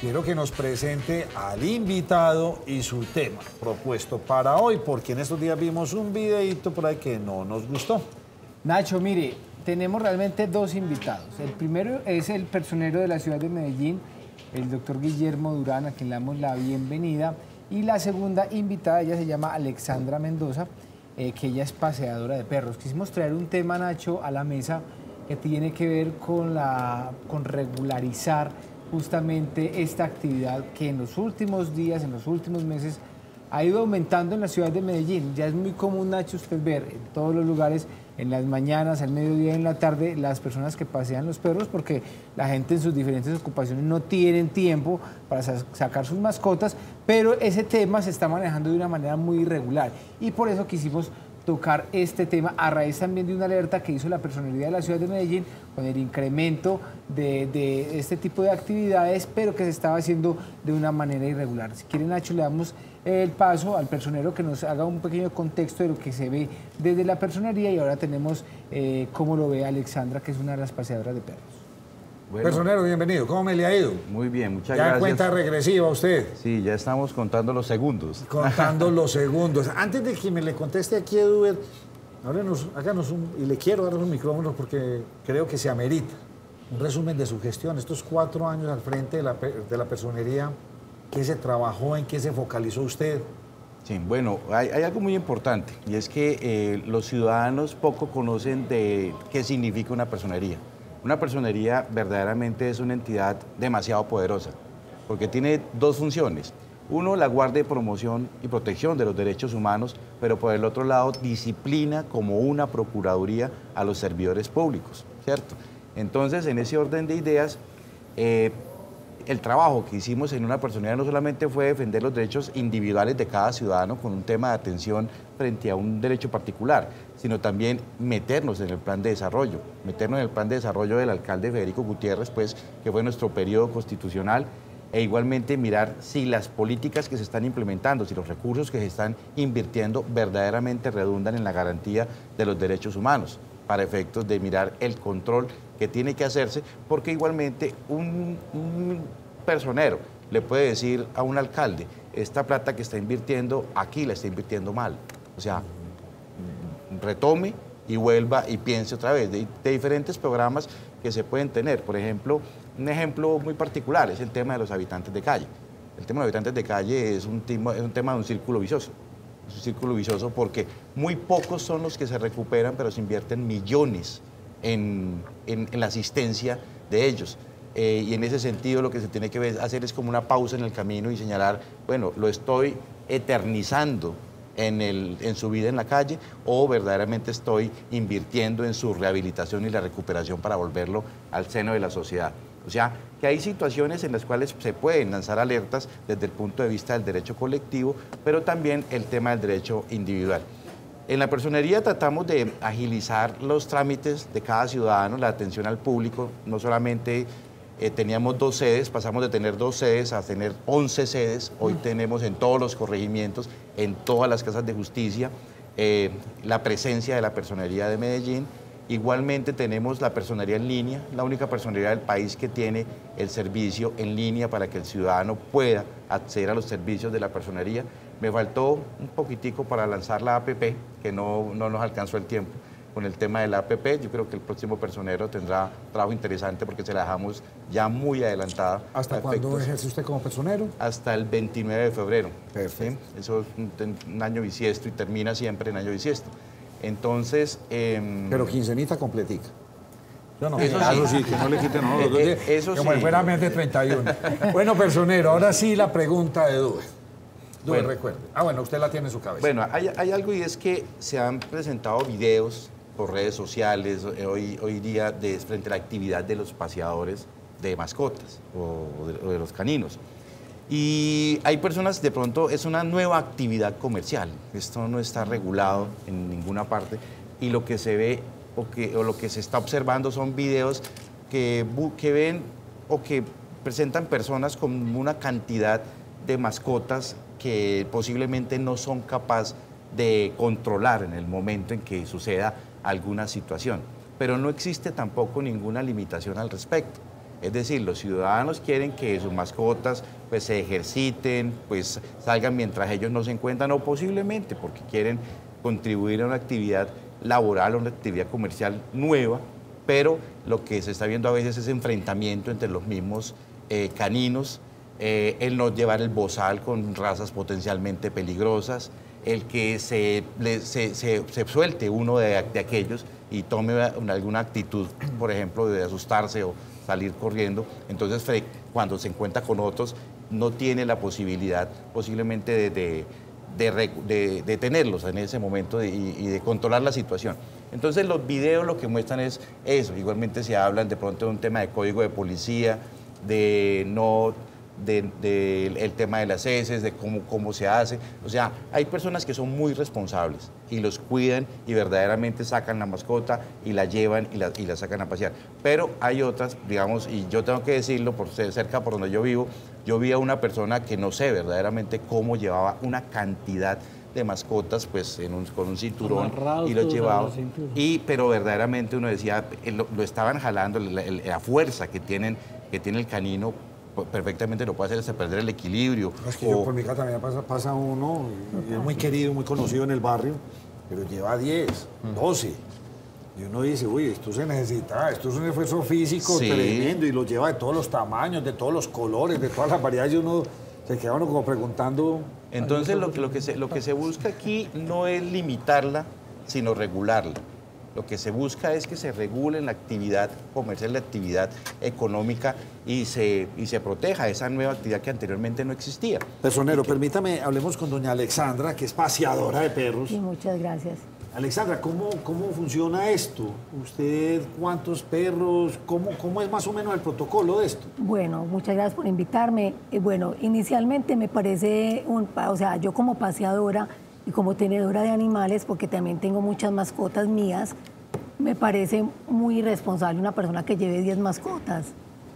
quiero que nos presente al invitado y su tema propuesto para hoy, porque en estos días vimos un videíto por ahí que no nos gustó. Nacho, mire... Tenemos realmente dos invitados. El primero es el personero de la ciudad de Medellín, el doctor Guillermo Durán, a quien le damos la bienvenida. Y la segunda invitada, ella se llama Alexandra Mendoza, que ella es paseadora de perros. Quisimos traer un tema, Nacho, a la mesa que tiene que ver con regularizar justamente esta actividad que en los últimos días, en los últimos meses, ha ido aumentando en la ciudad de Medellín. Ya es muy común, Nacho, usted ver en todos los lugares, en las mañanas, al mediodía, en la tarde, las personas que pasean los perros, porque la gente en sus diferentes ocupaciones no tienen tiempo para sacar sus mascotas, pero ese tema se está manejando de una manera muy irregular y por eso quisimos tocar este tema a raíz también de una alerta que hizo la personalidad de la ciudad de Medellín con el incremento de este tipo de actividades, pero que se estaba haciendo de una manera irregular. Si quieren, Nacho, le damos el paso al personero que nos haga un pequeño contexto de lo que se ve desde la personería y ahora tenemos cómo lo ve Alexandra, que es una de las paseadoras de perros. Bueno, personero, bienvenido. ¿Cómo me le ha ido? Muy bien, muchas gracias. ¿Ya cuenta regresiva usted? Sí, ya estamos contando los segundos. Contando los segundos. Antes de que me le conteste aquí, Uber, háganos un... Y le quiero dar los micrófonos porque creo que se amerita un resumen de su gestión. Estos 4 años al frente de la personería, ¿qué se trabajó, en qué se focalizó usted? Sí, bueno, hay algo muy importante y es que los ciudadanos poco conocen de qué significa una personería. Una personería verdaderamente es una entidad demasiado poderosa, porque tiene 2 funciones. Uno, la guarda y promoción y protección de los derechos humanos, pero por el otro lado, disciplina como una procuraduría a los servidores públicos, ¿cierto? Entonces, en ese orden de ideas, el trabajo que hicimos en una personería no solamente fue defender los derechos individuales de cada ciudadano con un tema de atención frente a un derecho particular, sino también meternos en el plan de desarrollo, meternos en el plan de desarrollo del alcalde Federico Gutiérrez, pues, que fue nuestro periodo constitucional, e igualmente mirar si las políticas que se están implementando, si los recursos que se están invirtiendo verdaderamente redundan en la garantía de los derechos humanos, para efectos de mirar el control que tiene que hacerse, porque igualmente un personero le puede decir a un alcalde, esta plata que está invirtiendo aquí la está invirtiendo mal. O sea, retome y vuelva y piense otra vez de diferentes programas que se pueden tener. Por ejemplo, un ejemplo muy particular es el tema de los habitantes de calle. El tema de los habitantes de calle es un tema de un círculo vicioso. Es un círculo vicioso porque muy pocos son los que se recuperan, pero se invierten millones en la asistencia de ellos. Y en ese sentido lo que se tiene que hacer es como una pausa en el camino y señalar, bueno, lo estoy eternizando en su vida en la calle o verdaderamente estoy invirtiendo en su rehabilitación y la recuperación para volverlo al seno de la sociedad. O sea, que hay situaciones en las cuales se pueden lanzar alertas desde el punto de vista del derecho colectivo, pero también el tema del derecho individual. En la personería tratamos de agilizar los trámites de cada ciudadano, la atención al público. No solamente teníamos 2 sedes, pasamos de tener 2 sedes a tener 11 sedes. Hoy tenemos en todos los corregimientos, en todas las casas de justicia, la presencia de la personería de Medellín. Igualmente tenemos la personería en línea, la única personería del país que tiene el servicio en línea para que el ciudadano pueda acceder a los servicios de la personería. Me faltó un poquitico para lanzar la APP, que no nos alcanzó el tiempo. Con el tema de la APP, yo creo que el próximo personero tendrá trabajo interesante porque se la dejamos ya muy adelantada. ¿Hasta cuándo ejerce usted como personero? Hasta el 29 de febrero. Perfecto. ¿Sí? Eso es un año bisiesto y termina siempre en año bisiesto. Entonces... pero quincenita completica. Yo no. Eso sí, que no le quiten a los 2 días. Como sí. Fuera mes de 31. Bueno, personero, ahora sí la pregunta de duda. Bueno, recuerde. Ah, bueno, usted la tiene en su cabeza. Bueno, hay algo y es que se han presentado videos por redes sociales hoy día frente a la actividad de los paseadores de mascotas o de los caninos. Y hay personas, de pronto, es una nueva actividad comercial. Esto no está regulado en ninguna parte. Y lo que se ve o lo que se está observando son videos que ven o que presentan personas con una cantidad de mascotas que posiblemente no son capaces de controlar en el momento en que suceda alguna situación. Pero no existe tampoco ninguna limitación al respecto. Es decir, los ciudadanos quieren que sus mascotas pues, se ejerciten, pues, salgan mientras ellos no se encuentran o posiblemente porque quieren contribuir a una actividad laboral o una actividad comercial nueva, pero lo que se está viendo a veces es enfrentamiento entre los mismos caninos, el no llevar el bozal con razas potencialmente peligrosas, el que se suelte uno de aquellos y tome alguna actitud, por ejemplo, de asustarse o salir corriendo. Entonces, cuando se encuentra con otros, no tiene la posibilidad posiblemente de detenerlos en ese momento y de controlar la situación. Entonces los videos lo que muestran es eso. Igualmente se hablan de pronto de un tema de código de policía, el tema de las heces, de cómo se hace. O sea, hay personas que son muy responsables y los cuidan y verdaderamente sacan la mascota y la llevan y la sacan a pasear. Pero hay otras, digamos, y yo tengo que decirlo, por cerca por donde yo vivo, yo vi a una persona que no sé verdaderamente cómo llevaba una cantidad de mascotas pues con un cinturón y los llevaba, pero verdaderamente uno decía, lo estaban jalando, la fuerza que tiene el canino perfectamente lo puede hacer hasta perder el equilibrio. Es que yo por mi casa también pasa uno, y es muy querido, muy conocido en el barrio, pero lleva 10, 12. Y uno dice, uy, esto se necesita, esto es un esfuerzo físico tremendo, y lo lleva de todos los tamaños, de todos los colores, de todas las variedades, y uno se queda uno como preguntando. Entonces lo que se busca aquí no es limitarla, sino regularla. Lo que se busca es que se regule la actividad comercial, la actividad económica y se proteja esa nueva actividad que anteriormente no existía. Personero, permítame, hablemos con doña Alexandra, que es paseadora de perros. Sí, muchas gracias. Alexandra, ¿cómo funciona esto? ¿Usted cuántos perros? ¿Cómo es más o menos el protocolo de esto? Bueno, muchas gracias por invitarme. Bueno, inicialmente me parece, yo como paseadora y como tenedora de animales, porque también tengo muchas mascotas mías, me parece muy irresponsable una persona que lleve 10 mascotas.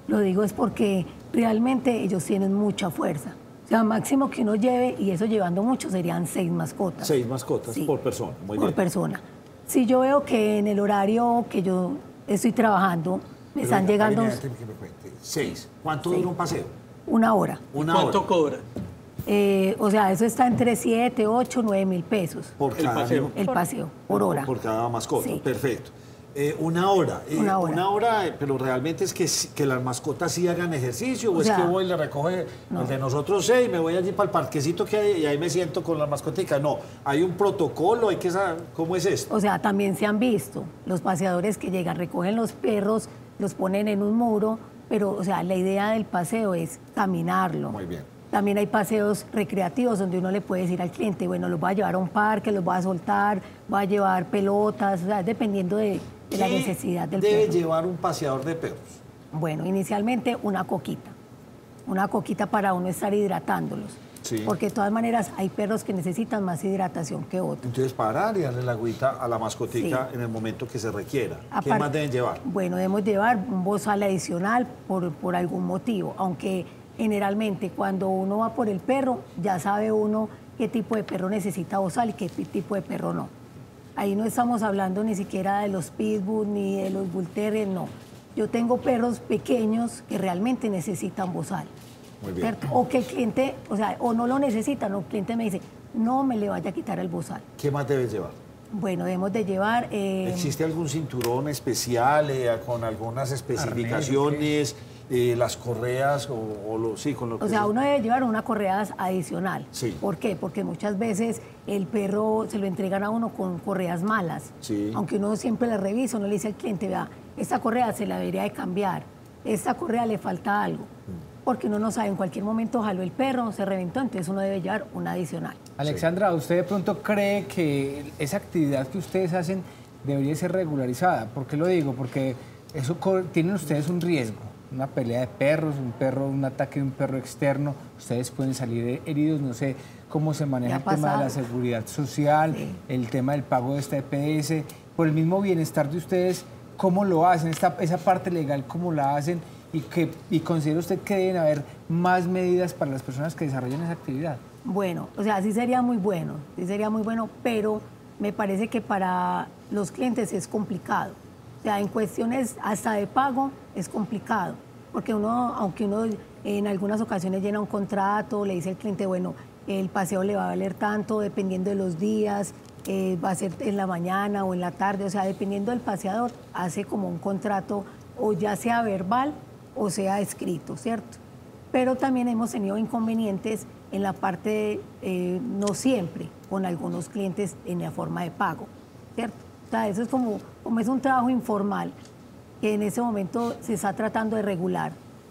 Lo digo es porque realmente ellos tienen mucha fuerza. O sea, máximo que uno lleve, y eso llevando mucho, serían 6 mascotas. 6 mascotas, sí, por persona, muy bien. Por persona. Si yo veo que en el horario que yo estoy trabajando, me están llegando... 6. ¿Cuánto dura un paseo? Una hora. ¿Cuánto cobra? Eso está entre 7, 8, 9 mil pesos. ¿Por cada paseo? El paseo, por hora. Por cada mascota, sí. Perfecto. Una hora, pero realmente es que las mascotas sí hagan ejercicio, o es que voy y le recoge de nosotros 6, me voy allí para el parquecito que hay y ahí me siento con las mascoticas. No, hay un protocolo, hay que saber cómo es esto. O sea, también se han visto los paseadores que llegan, recogen los perros, los ponen en un muro, pero, la idea del paseo es caminarlo. Muy bien. También hay paseos recreativos donde uno le puede decir al cliente, bueno, los voy a llevar a un parque, los voy a soltar, voy a llevar pelotas, dependiendo de la necesidad del perro. ¿Qué debe llevar un paseador de perros? Bueno, inicialmente una coquita para uno estar hidratándolos. Sí. Porque de todas maneras hay perros que necesitan más hidratación que otros. Entonces parar y darle la agüita a la mascotica en el momento que se requiera. ¿Qué más deben llevar? Bueno, debemos llevar un bozal adicional por algún motivo, aunque... Generalmente, cuando uno va por el perro, ya sabe uno qué tipo de perro necesita bozal y qué tipo de perro no. Ahí no estamos hablando ni siquiera de los pitbull ni de los bull terrier, no. Yo tengo perros pequeños que realmente necesitan bozal. Muy bien. O que el cliente, o no lo necesitan, o el cliente me dice, no me le vaya a quitar el bozal. ¿Qué más debes llevar? Bueno, debemos de llevar... ¿Existe algún cinturón especial con algunas especificaciones? Las correas uno debe llevar una correa adicional. Sí. ¿Por qué? Porque muchas veces el perro se lo entregan a uno con correas malas. Sí. Aunque uno siempre la revisa, uno le dice al cliente, vea, esta correa se la debería de cambiar, esta correa le falta algo. Porque uno no sabe, en cualquier momento jaló el perro, se reventó, entonces uno debe llevar una adicional. Alexandra, ¿usted de pronto cree que esa actividad que ustedes hacen debería ser regularizada? ¿Por qué lo digo? Porque eso tienen ustedes un riesgo. Una pelea de perros, un ataque de un perro externo, ustedes pueden salir heridos, no sé cómo se maneja el tema de la seguridad social, el tema del pago de esta EPS, por el mismo bienestar de ustedes, ¿cómo lo hacen? Esa parte legal, ¿cómo la hacen? ¿Y considera usted que deben haber más medidas para las personas que desarrollan esa actividad? Bueno, sí sería muy bueno, pero me parece que para los clientes es complicado. En cuestiones hasta de pago es complicado, porque aunque uno en algunas ocasiones llena un contrato, le dice al cliente, bueno, el paseo le va a valer tanto, dependiendo de los días, va a ser en la mañana o en la tarde, dependiendo del paseador, hace como un contrato, o ya sea verbal o sea escrito, ¿cierto? Pero también hemos tenido inconvenientes en la parte, no siempre, con algunos clientes en la forma de pago, ¿cierto? Eso es como es un trabajo informal que en ese momento se está tratando de regular,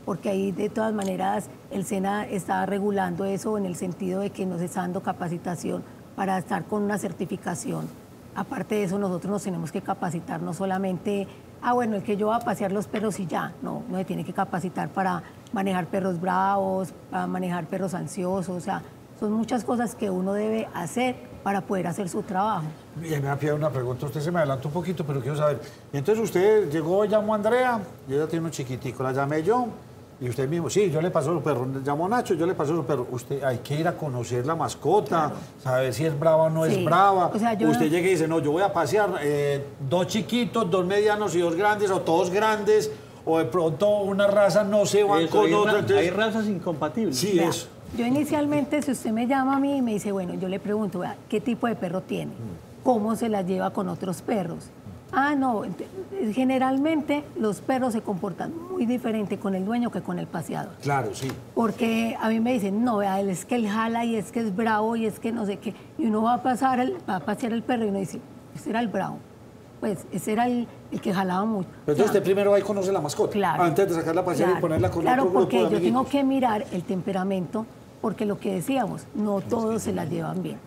porque ahí de todas maneras el SENA está regulando eso en el sentido de que nos está dando capacitación para estar con una certificación. Aparte de eso, nosotros nos tenemos que capacitar, no solamente, bueno, el que yo voy a pasear los perros y ya, no, uno se tiene que capacitar para manejar perros bravos, para manejar perros ansiosos, o sea, son muchas cosas que uno debe hacer para poder hacer su trabajo. Y me ha pedido una pregunta, usted se me adelantó un poquito, pero quiero saber. Entonces usted llegó, llamó a Andrea, y ella tiene un chiquitico, la llamé yo, y usted mismo, sí, yo le paso su perro, llamó a Nacho, yo le paso su perro. Usted, hay que ir a conocer la mascota, claro, saber si es brava o no es brava. O sea, usted llega y dice, no, yo voy a pasear dos chiquitos, dos medianos y dos grandes, o todos grandes, o de pronto una raza no se van con otra. Hay razas incompatibles. Sí, claro. Eso. Yo inicialmente, si usted me llama a mí y me dice, bueno, yo le pregunto, ¿qué tipo de perro tiene? ¿Cómo se la lleva con otros perros? Ah, no, generalmente los perros se comportan muy diferente con el dueño que con el paseador. Claro, sí. Porque a mí me dicen, no, vea, él es que él jala y es que es bravo y es que no sé qué. Y uno va a pasar, va a pasear el perro y uno dice, ese era el bravo. Pues ese era el que jalaba mucho. Pero entonces usted primero va y conoce la mascota. Claro. Antes de sacarla a pasear y ponerla con otro grupo de amiguitos. Claro, porque yo tengo que mirar el temperamento, porque lo que decíamos, no todos se las llevan bien.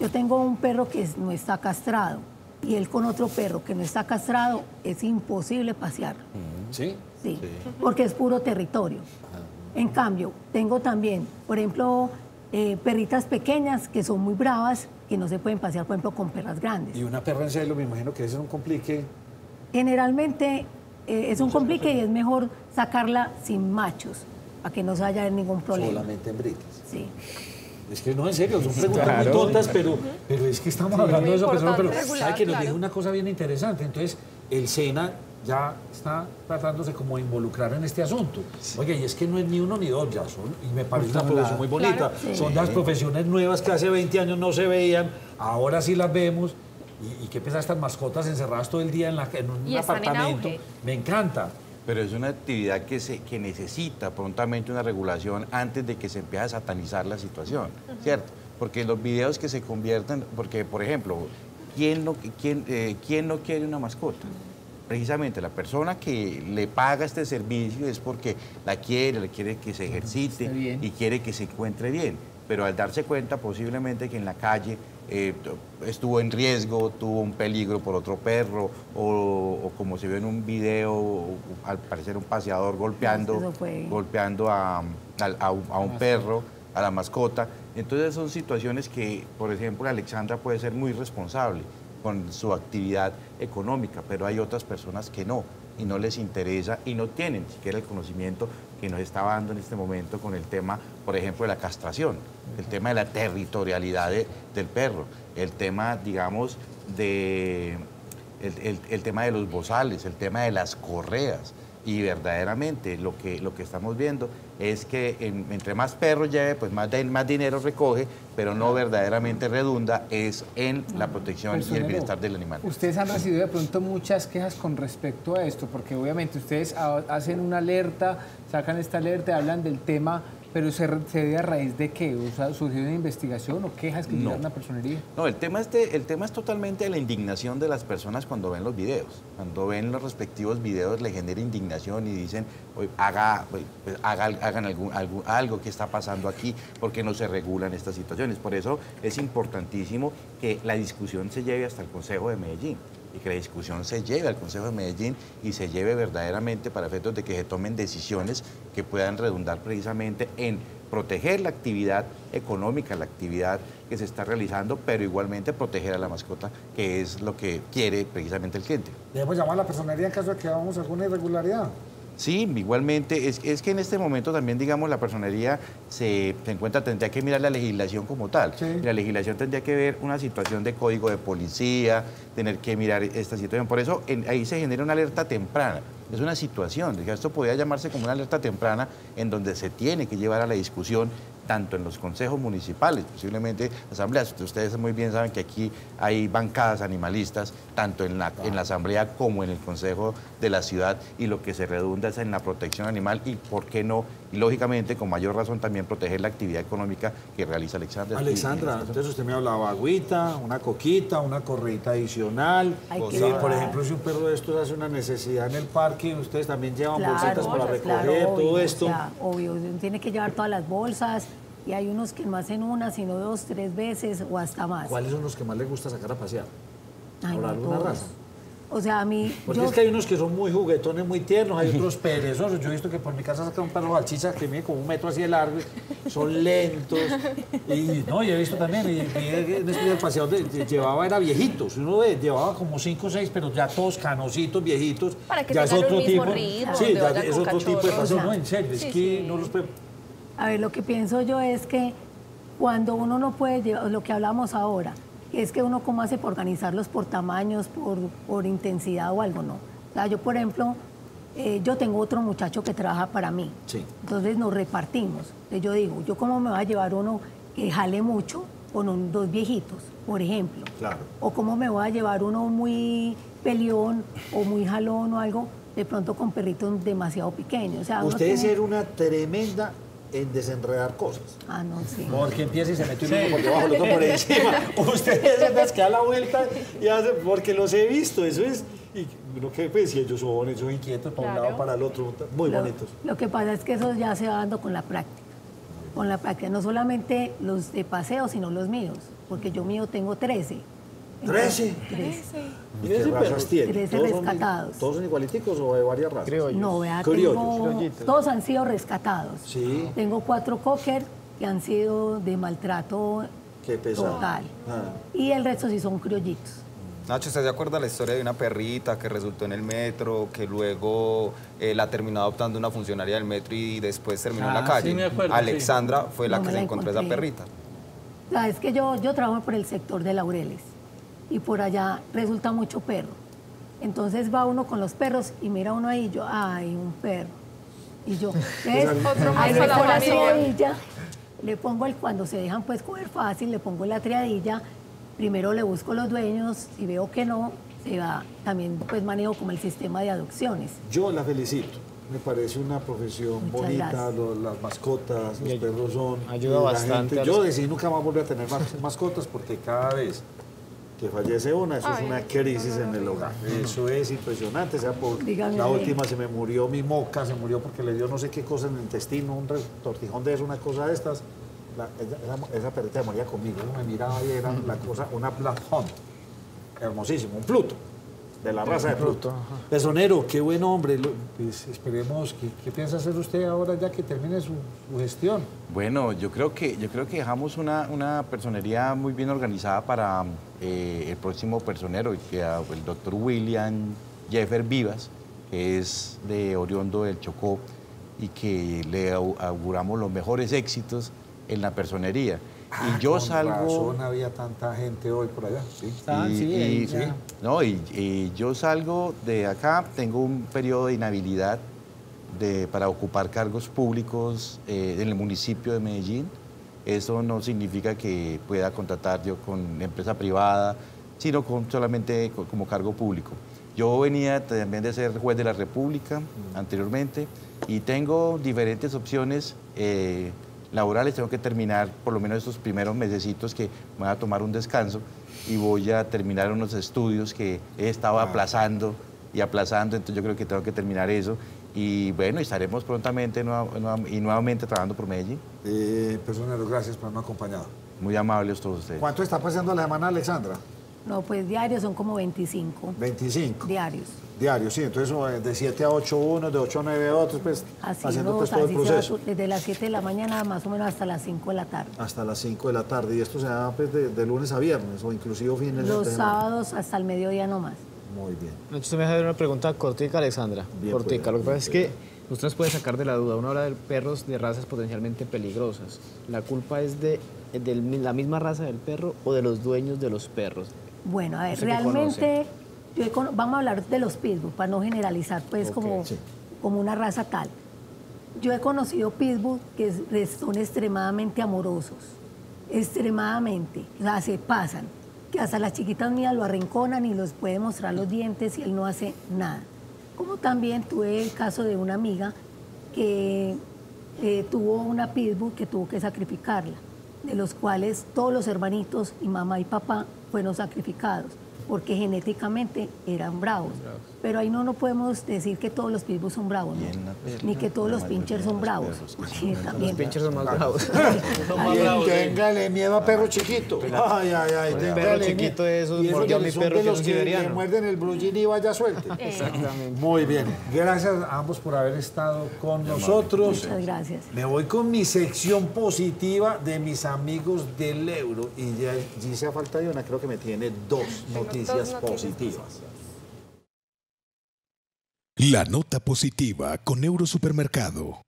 Yo tengo un perro que no está castrado y él con otro perro que no está castrado es imposible pasearlo. ¿Sí? Sí, porque es puro territorio. En cambio, tengo también, por ejemplo, perritas pequeñas que son muy bravas que no se pueden pasear, por ejemplo, con perras grandes. Y una perra en celo, me imagino que es un complique. Generalmente es un complique y es mejor sacarla sin machos, para que no se haya ningún problema. Solamente en britas. Sí. Es que no, en serio, son preguntas muy tontas, pero es que estamos hablando de eso, pero sabe que nos dijo una cosa bien interesante. Entonces, el SENA ya está tratándose como de involucrar en este asunto. Sí. Oye, y es que no es ni uno ni dos, ya son, y me parece una profesión muy bonita. Claro, sí. Son las profesiones nuevas que hace 20 años no se veían, ahora sí las vemos. Y qué pesa estas mascotas encerradas todo el día en un apartamento. Me encanta. Pero es una actividad que necesita prontamente una regulación antes de que se empiece a satanizar la situación, ¿cierto? Porque los videos que se convierten, porque, por ejemplo, ¿quién no quiere una mascota? Precisamente la persona que le paga este servicio es porque la quiere que se ejercite y quiere que se encuentre bien. Pero al darse cuenta posiblemente que en la calle estuvo en riesgo, tuvo un peligro por otro perro, o como se vio en un video, al parecer un paseador golpeando a un perro, a la mascota. Entonces son situaciones que, por ejemplo, Alexandra puede ser muy responsable con su actividad económica, pero hay otras personas que no, y no les interesa, y no tienen siquiera el conocimiento que nos está dando en este momento con el tema, por ejemplo, de la castración, el tema de la territorialidad del perro, el tema, digamos, de el tema de los bozales, el tema de las correas, y verdaderamente lo que estamos viendo es que entre más perros lleve, pues más dinero recoge, pero no verdaderamente redunda es en la protección y el bienestar del animal. Ustedes han recibido de pronto muchas quejas con respecto a esto, porque obviamente ustedes hacen una alerta, sacan esta alerta, hablan del tema, pero ¿se debe a raíz de qué? O sea, ¿surgió una investigación o quejas que llegaron a la personería? No, el tema es totalmente la indignación de las personas cuando ven los videos. Cuando ven los respectivos videos le genera indignación y dicen, hagan algo que está pasando aquí, porque no se regulan estas situaciones. Por eso es importantísimo que la discusión se lleve hasta el Consejo de Medellín. Y que la discusión se lleve al Consejo de Medellín y se lleve verdaderamente para efectos de que se tomen decisiones que puedan redundar precisamente en proteger la actividad económica, la actividad que se está realizando, pero igualmente proteger a la mascota, que es lo que quiere precisamente el cliente. ¿Debemos llamar a la personería en caso de que hagamos alguna irregularidad? Sí, igualmente, es que en este momento también, digamos, la personería se encuentra, tendría que mirar la legislación como tal. Sí. La legislación tendría que ver una situación de código de policía, tener que mirar esta situación. Por eso ahí se genera una alerta temprana. Es una situación, esto podría llamarse como una alerta temprana en donde se tiene que llevar a la discusión tanto en los consejos municipales, posiblemente asambleas. Ustedes muy bien saben que aquí hay bancadas animalistas, tanto en la asamblea como en el consejo de la ciudad, y lo que se redunda es en la protección animal y, ¿por qué no?, y lógicamente con mayor razón también proteger la actividad económica que realiza Alexandra. Alexandra, entonces usted me hablaba agüita, una coquita, una correita adicional. Por ejemplo, si un perro de estos hace una necesidad en el parque, ustedes también llevan bolsitas para recoger, todo esto. Obvio, tiene que llevar todas las bolsas. Y hay unos que no hacen una, sino dos, tres veces o hasta más. ¿Cuáles son los que más les gusta sacar a pasear? ¿Habrá alguna raza? O sea, a mí... Porque es que hay unos que son muy juguetones, muy tiernos, hay otros perezosos. Yo he visto que por mi casa sacan un perro salchicha que mide como 1 metro así de largo, son lentos. Y no, yo he visto también, el paseador llevaba, era viejitos, uno llevaba como 5 o 6, pero ya todos canositos, viejitos. Para que ya es otro tipo. Ritmo, sí, ya es otro tipo de paseo, no, en serio, es que no los puede... A ver, lo que pienso yo es que cuando uno no puede llevar, lo que hablamos ahora, es que uno cómo hace por organizarlos por tamaños, por intensidad o algo, no. O sea, yo, por ejemplo, yo tengo otro muchacho que trabaja para mí. Sí. Entonces nos repartimos. Entonces yo digo, ¿yo cómo me va a llevar uno que jale mucho con dos viejitos, por ejemplo? Claro. O cómo me va a llevar uno muy peleón o muy jalón o algo, de pronto con perritos demasiado pequeños. O sea, ustedes tienen... una tremenda... en desenredar cosas. Ah, no, sí. Porque empieza y se mete uno por debajo, el otro por encima. Ustedes son las que dan la vuelta y hacen, porque los he visto, eso es. Y lo que pues, si ellos son, ellos inquietos para un lado, para el otro, muy bonitos. Lo que pasa es que eso ya se va dando con la práctica. Con la práctica, no solamente los de paseo, sino los míos, porque yo mío tengo 13. ¿13? 13. ¿Y qué razas tienen? 13 rescatados. ¿Todos son igualiticos o de varias razas? Criollos. No, vea, todos han sido rescatados. Sí. Tengo 4 cocker que han sido de maltrato total. Ah. Y el resto sí son criollitos. Nacho, ¿usted se acuerda la historia de una perrita que resultó en el metro, que luego la terminó adoptando una funcionaria del metro y después terminó en la calle? Sí, me acuerdo. Alexandra fue la que se encontró esa perrita. Es que yo trabajo por el sector de Laureles. Y por allá resulta mucho perro. Entonces va uno con los perros y mira uno ahí y yo, ¡ay, un perro! Y yo, ¿ves? Otro más a la triadilla. Le pongo cuando se dejan pues comer fácil, le pongo la triadilla. Primero le busco los dueños, si veo que no, se va. También pues manejo como el sistema de adopciones. Yo la felicito. Me parece una profesión bonita, las mascotas, los perros son... Ayuda bastante. Yo decidí nunca más volver a tener mascotas porque cada vez... que fallece una, eso es una crisis en el hogar. Eso es impresionante. O sea, por la última se me murió mi moca, se murió porque le dio no sé qué cosa en el intestino, un retortijón de eso, una cosa de estas. Esa perrita moría conmigo, me miraba y era la cosa, una Black Hound, hermosísimo, un Pluto, de la raza de Pluto. Besonero, qué buen hombre. Pues esperemos, ¿qué piensa hacer usted ahora ya que termine su gestión? Bueno, yo creo que dejamos una personería muy bien organizada para el próximo personero, que el doctor William Jeffer Vivas, que es de oriundo del Chocó, y que le auguramos los mejores éxitos en la personería. Y yo salgo... razón había tanta gente hoy por allá. Sí, y yo salgo de acá, tengo un periodo de inhabilidad para ocupar cargos públicos en el municipio de Medellín. Eso no significa que pueda contratar yo con empresa privada, sino solamente como cargo público. Yo venía también de ser juez de la República anteriormente y tengo diferentes opciones laborales. Tengo que terminar por lo menos estos primeros mesecitos que me voy a tomar un descanso y voy a terminar unos estudios que he estado aplazando y aplazando, entonces yo creo que tengo que terminar eso. Y bueno, estaremos prontamente nuevamente trabajando por Medellín. Personero, gracias por habernos acompañado. Muy amables todos ustedes. ¿Cuánto está pasando la semana, Alexandra? No, pues diarios son como 25. 25. Diarios. Diarios, sí, entonces de 7 a 8 uno, de 8 a 9 otros, pues así haciendo todo el proceso. Desde las 7 de la mañana más o menos hasta las 5 de la tarde. Hasta las 5 de la tarde, y esto se da pues, de lunes a viernes o inclusive fines de semana. Los sábados hasta el mediodía nomás. Muy bien. Usted me deja ver una pregunta cortica, Alexandra. Bien, cortica. Lo que pasa es que usted nos puede sacar de la duda. Uno habla de perros de razas potencialmente peligrosas. ¿La culpa es de la misma raza del perro o de los dueños de los perros? Bueno, a ver, no sé realmente... vamos a hablar de los pitbull, para no generalizar, pues, como una raza tal. Yo he conocido pitbull que son extremadamente amorosos. Extremadamente. O sea, se pasan. Que hasta las chiquitas mías lo arrinconan y les puede mostrar los dientes y él no hace nada. Como también tuve el caso de una amiga que tuvo una pitbull que tuvo que sacrificarla, de los cuales todos los hermanitos y mamá y papá fueron sacrificados, porque genéticamente eran bravos. Pero ahí no podemos decir que todos los pitbulls son bravos, ¿no? Ni que todos los pinchers son bravos. Porque también los pinchers son más bravos. Téngale miedo a perro chiquito. Ay, ay, ay. Perro chiquito de esos, mordió a mi perro que es siberiano. Que muerden el blue jean y vaya suerte. Exactamente. Muy bien. Gracias a ambos por haber estado con nosotros. Muchas gracias. Me voy con mi sección positiva de mis amigos del euro. Y ya hice a falta de una, creo que me tiene dos noticias positivas. La nota positiva con Eurosupermercado.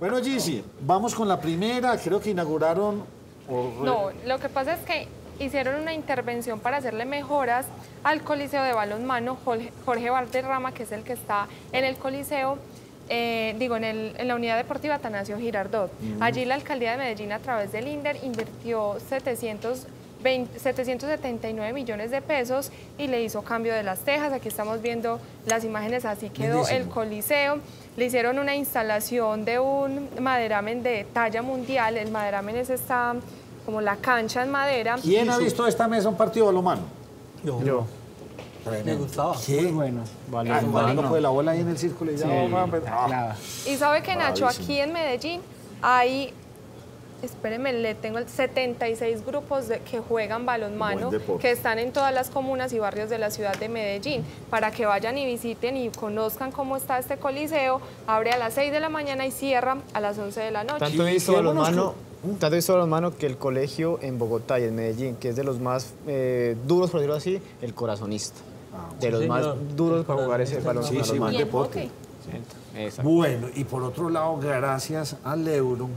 Bueno, Gizzy, vamos con la primera. Creo que inauguraron... No, lo que pasa es que hicieron una intervención para hacerle mejoras al Coliseo de Balonmano. Jorge Valderrama, que es el que está en el Coliseo, en la unidad deportiva Atanasio Girardot. Allí la alcaldía de Medellín, a través del INDER, invirtió 779 millones de pesos y le hizo cambio de las tejas. Aquí estamos viendo las imágenes, así quedó el Coliseo. Le hicieron una instalación de un maderamen de talla mundial. El maderamen es esta, como la cancha en madera. ¿Quién ha visto esta mesa un partido de balonmano? Yo. Me gustaba. Muy bueno. Balonmano fue la bola ahí en el círculo y ya. Y sabe que, Nacho, aquí en Medellín hay... Espérenme, le tengo el 76 grupos que juegan balonmano, que están en todas las comunas y barrios de la ciudad de Medellín, para que vayan y visiten y conozcan cómo está este coliseo. Abre a las 6 de la mañana y cierra a las 11 de la noche. Tanto hizo balonmano que el colegio en Bogotá y en Medellín, que es de los más duros, por decirlo así, el corazonista. De los más duros para jugar ese balonmano. Sí, más deporte. Bueno, y por otro lado, gracias al euro,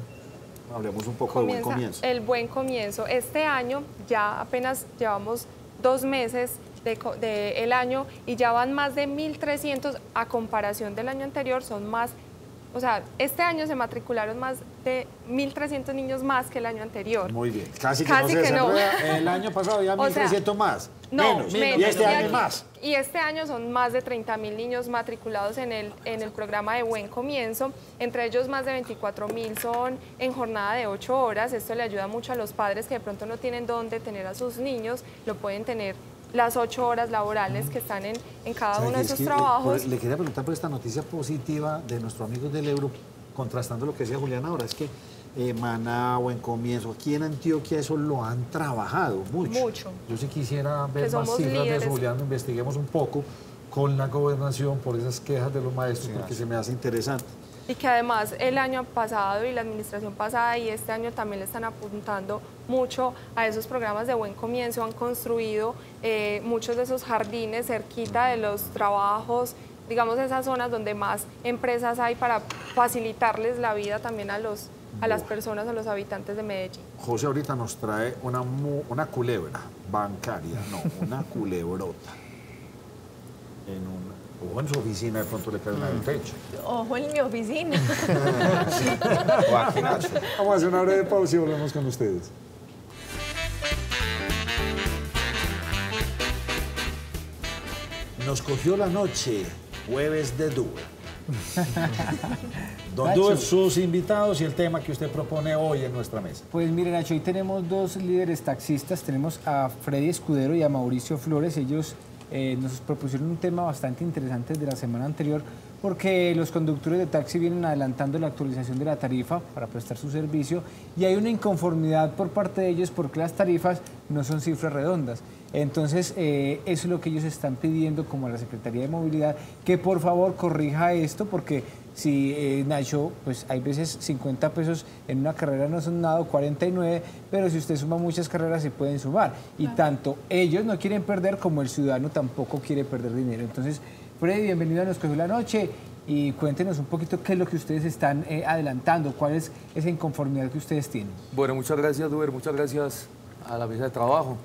hablemos un poco de Buen Comienzo. El Buen Comienzo. Este año ya apenas llevamos 2 meses del año y ya van más de 1.300 a comparación del año anterior. Son más, o sea, este año se matricularon más de 1.300 niños más que el año anterior. Muy bien, casi que no. El año pasado ya 1.300 más. Menos. Y este año más. Y este año son más de 30.000 niños matriculados en el programa de Buen Comienzo. Entre ellos, más de 24.000 son en jornada de 8 horas. Esto le ayuda mucho a los padres que de pronto no tienen dónde tener a sus niños. Lo pueden tener las 8 horas laborales que están en cada uno de sus trabajos. Le quería preguntar por esta noticia positiva de nuestros amigos del euro, contrastando lo que decía Julián ahora. Es que Maná, Buen Comienzo, aquí en Antioquia eso lo han trabajado mucho. Yo sí quisiera ver más cifras de eso, Julián, investiguemos un poco con la gobernación por esas quejas de los maestros, porque se me hace interesante. Y que además el año pasado y la administración pasada y este año también le están apuntando mucho a esos programas de Buen Comienzo. Han construido muchos de esos jardines cerquita de los trabajos, digamos esas zonas donde más empresas hay, para facilitarles la vida también a las personas, a los habitantes de Medellín. José ahorita nos trae una culebra bancaria, una culebrota. O en su oficina de pronto le caen en el pecho. Ojo en mi oficina. Vamos a hacer una breve pausa y volvemos con ustedes. Nos cogió la noche, jueves de Duber. Don Nacho, sus invitados y el tema que usted propone hoy en nuestra mesa. Pues mire, Nacho, hoy tenemos 2 líderes taxistas. Tenemos a Freddy Escudero y a Mauricio Flores. Ellos nos propusieron un tema bastante interesante de la semana anterior, porque los conductores de taxi vienen adelantando la actualización de la tarifa para prestar su servicio y hay una inconformidad por parte de ellos porque las tarifas no son cifras redondas. Entonces, eso es lo que ellos están pidiendo como a la Secretaría de Movilidad, que por favor corrija esto, porque si Nacho, pues hay veces 50 pesos en una carrera no son nada, 49, pero si usted suma muchas carreras se pueden sumar. Y tanto ellos no quieren perder como el ciudadano tampoco quiere perder dinero. Entonces, Freddy, bienvenido a Nos Cogió la Noche y cuéntenos un poquito qué es lo que ustedes están adelantando, cuál es esa inconformidad que ustedes tienen. Bueno, muchas gracias, Uber, muchas gracias a la mesa de trabajo.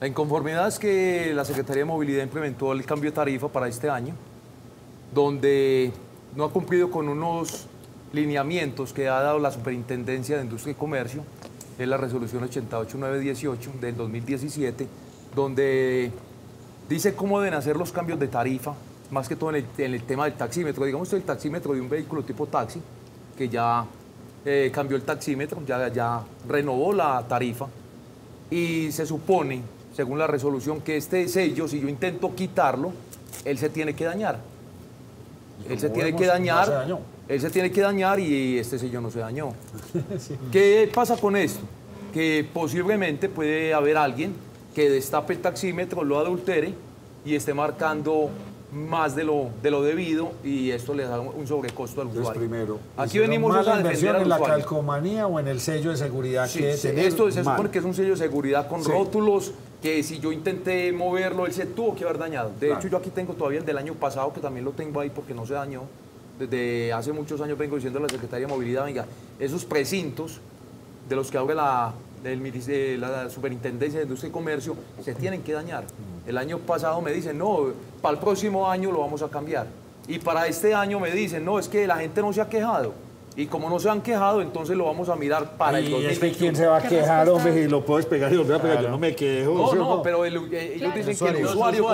La inconformidad es que la Secretaría de Movilidad implementó el cambio de tarifa para este año, donde no ha cumplido con unos lineamientos que ha dado la Superintendencia de Industria y Comercio en la resolución 88918 del 2017, donde dice cómo deben hacer los cambios de tarifa más que todo en el tema del taxímetro. Digamos, el taxímetro de un vehículo tipo taxi, que ya cambió el taxímetro, ya renovó la tarifa, y se supone, según la resolución, que este sello, si yo intento quitarlo, él se tiene que dañar. Él se tiene que dañar y este sello no se dañó. Sí. ¿Qué pasa con esto? Que posiblemente puede haber alguien que destape el taxímetro, lo adultere y esté marcando más de lo debido, y esto le da un sobrecosto al usuario. Entonces, primero, aquí venimos a defender al usuario. ¿En la calcomanía o en el sello de seguridad? Sí, que sí, esto se supone que es un sello de seguridad con rótulos, que si yo intenté moverlo, él se tuvo que haber dañado. De hecho, yo aquí tengo todavía el del año pasado, que también lo tengo ahí porque no se dañó. Desde hace muchos años vengo diciendo a la Secretaría de Movilidad, venga, esos precintos de los que abre la Superintendencia de Industria y Comercio se tienen que dañar. El año pasado me dicen, no, para el próximo año lo vamos a cambiar. Y para este año me dicen, no, es que la gente no se ha quejado. Y como no se han quejado, entonces lo vamos a mirar para el 2021. ¿Y quién se va a quejar, hombre? Si lo puedo despegar y lo voy a pegar, yo no me quejo. No, ¿sí no? Pero ellos dicen que el usuario...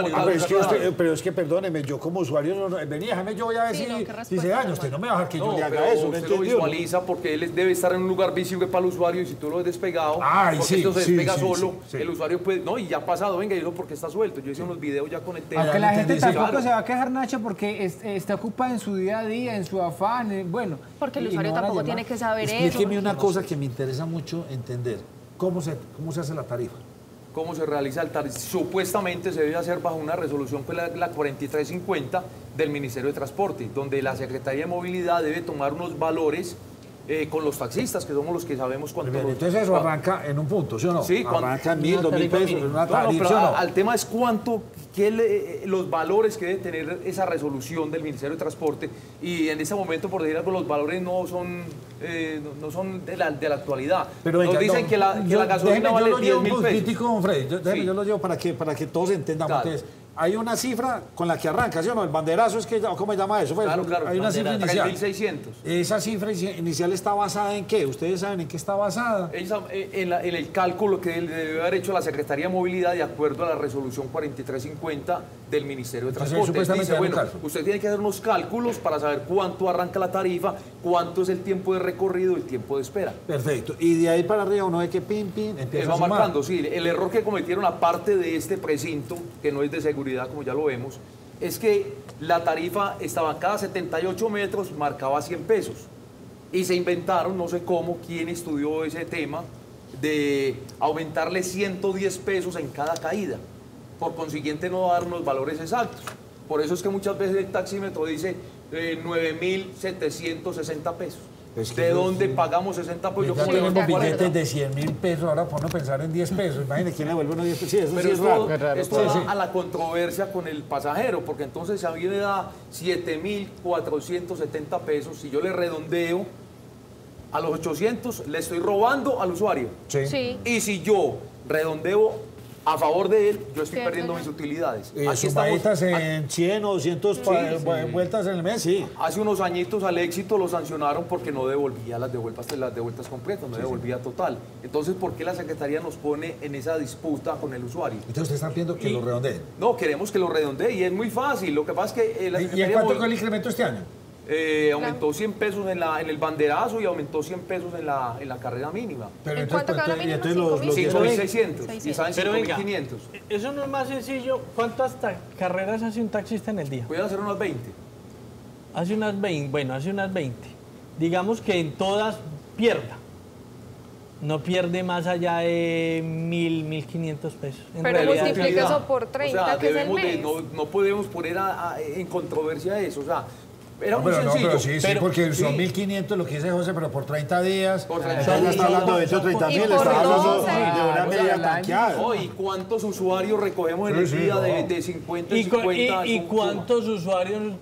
Pero es que, perdóneme, yo como usuario... Vení, déjame, yo voy a decir, si se daña, usted no me va a dejar que yo le haga eso. Usted lo visualiza porque él debe estar en un lugar visible para el usuario, y si tú lo has despegado, porque esto se despega solo, el usuario puede... No, y ya ha pasado, venga, y eso porque está suelto. Yo hice unos videos ya con el tema. Aunque la gente tampoco se va a quejar, Nacho, porque está ocupada en su día a día, en su afán, bueno... Porque el usuario tampoco tiene que saber eso. Explíqueme una cosa que me interesa mucho entender. ¿Cómo se hace la tarifa? ¿Cómo se realiza el tarifa? Supuestamente se debe hacer bajo una resolución, que es la 4350 del Ministerio de Transporte, donde la Secretaría de Movilidad debe tomar unos valores con los taxistas, que somos los que sabemos cuánto... Entonces eso arranca en un punto, ¿sí o no? Sí. Arranca en 1.000, 2.000 pesos, en una tarifa, no, pero ¿sí o no? Al tema es cuánto... los valores que debe tener esa resolución del Ministerio de Transporte, y en ese momento, por decir algo, los valores no son de la actualidad. Pero venga, nos dicen no, que la gasolina vale 10.000 pesos. Crítico, don Freddy, yo lo llevo para que todos entendamos. Claro. Entonces, hay una cifra con la que arranca, ¿sí o no? El banderazo, es que, ¿cómo se llama eso? Claro, claro. Hay una cifra inicial. 3.600. ¿Esa cifra inicial está basada en qué? ¿Ustedes saben en qué está basada? En el cálculo que debe haber hecho la Secretaría de Movilidad de acuerdo a la resolución 4350 del Ministerio de Transporte. Entonces, dice, bueno, usted tiene que hacer unos cálculos para saber cuánto arranca la tarifa, cuánto es el tiempo de recorrido, el tiempo de espera. Perfecto. Y de ahí para arriba uno ve que pim, pim, empieza a sumar. Marcando, sí. El error que cometieron, aparte de este precinto, que no es de seguridad, como ya lo vemos, es que la tarifa estaba cada 78 metros, marcaba 100 pesos. Y se inventaron, no sé cómo, quién estudió ese tema, de aumentarle 110 pesos en cada caída. Por consiguiente, no dar los valores exactos. Por eso es que muchas veces el taxímetro dice 9.760 pesos. Es que ¿de dónde pagamos 60 pesos? Ya tenemos billetes de 100.000 pesos, ahora ponlo a pensar en 10 pesos. Imagínense, ¿quién le vuelve unos 10 pesos? Sí, eso pero sí es raro. Esto va a la controversia con el pasajero, porque entonces a mí me da 7.470 pesos. Si yo le redondeo a los 800, le estoy robando al usuario. Sí. Y si yo redondeo a favor de él, yo estoy perdiendo mis utilidades. Aquí estamos en 100 o 200 vueltas en el mes, sí. Hace unos añitos al Éxito lo sancionaron porque no devolvía las devueltas completas, no devolvía total. Entonces, ¿por qué la Secretaría nos pone en esa disputa con el usuario? Entonces, ¿ustedes están pidiendo que lo redondeen? No, queremos que lo redondeen, y es muy fácil. Lo que pasa es que... ¿Y en cuánto fue el incremento este año? Aumentó 100 pesos en el banderazo, y aumentó 100 pesos en la carrera mínima. Pero ¿en cuánto carrera mínima? 5.600 y saben 5.500. Eso no es más sencillo. ¿Cuántas carreras hace un taxista en el día? Pueden hacer unas 20. Hace unas 20, bueno, hace unas 20. Digamos que en todas pierda. No pierde más allá de 1.000, 1.500 pesos. Pero multiplica eso por 30, o sea, que es el mes. No podemos poner en controversia eso, o sea... Era muy sencillo. Pero sí, porque son 1.500 lo que dice José, pero por 30 días. Por 30 días. Está hablando de esos 30.000, está hablando de una media tanqueada. ¿Y cuántos usuarios recogemos en el día de 50 y 50? ¿Y cuántos usuarios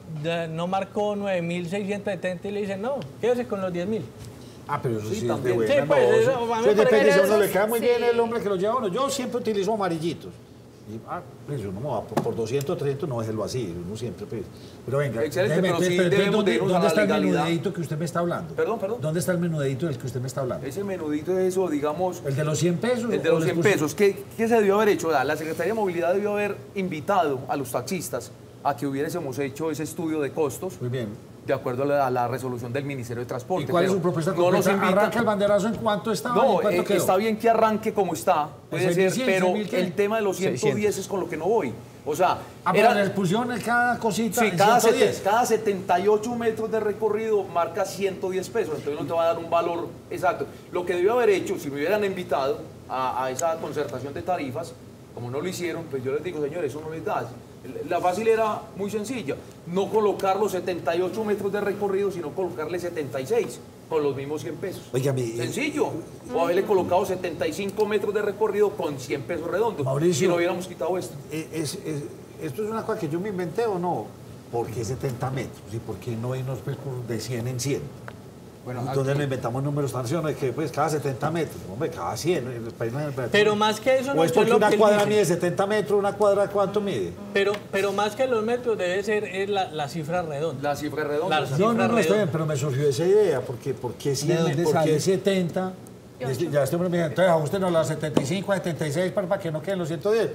no marcó 9.670 y le dicen, no, quédese con los 10.000? Ah, pero eso sí es de buena. Sí, pues eso depende si a uno le cae muy bien el hombre que lo lleva a uno. Yo siempre utilizo amarillitos. Por 200, 300, no, déjelo así, uno siempre. Pero venga, excelente, déjeme, pero sí ¿dónde está el menudito que usted me está hablando? Perdón. ¿Dónde está el menudito del que usted me está hablando? Ese menudito es eso, digamos... ¿El de los 100 pesos? El de los 100 pesos. ¿Qué se debió haber hecho? La Secretaría de Movilidad debió haber invitado a los taxistas a que hubiésemos hecho ese estudio de costos. Muy bien. De acuerdo a la resolución del Ministerio de Transporte. ¿Y cuál es su propuesta concreta? No arranca el banderazo en cuánto estaba. No, ¿en cuánto quedó? Está bien que arranque como está, puede ser, 100, pero 100, el tema de los 110 600. Es con lo que no voy. O sea, era, les pusieron cada cosita. Sí, cada 78 metros de recorrido marca 110 pesos, entonces no te va a dar un valor exacto. Lo que debió haber hecho, si me hubieran invitado a esa concertación de tarifas, como no lo hicieron, pues yo les digo, señores, eso no les da. La fácil era muy sencilla, no colocar los 78 metros de recorrido, sino colocarle 76 con los mismos 100 pesos. Oígame, sencillo, o haberle colocado 75 metros de recorrido con 100 pesos redondos, Mauricio, si no hubiéramos quitado esto. ¿Esto es una cosa que yo me inventé o no? ¿Por qué 70 metros? ¿Y por qué no irnos pues, de 100 en 100? Bueno, entonces le inventamos números tan siones que pues cada 70 metros, hombre, cada 100. Pero más que eso... ¿O es porque una cuadra mide 70 metros, una cuadra cuánto mide? Pero más que los metros debe ser la cifra redonda. La cifra redonda. No, está bien, pero me surgió esa idea, porque ¿por qué 70? Ya este hombre me dijo, entonces ajustenos las 75 a 76 para que no queden los 110.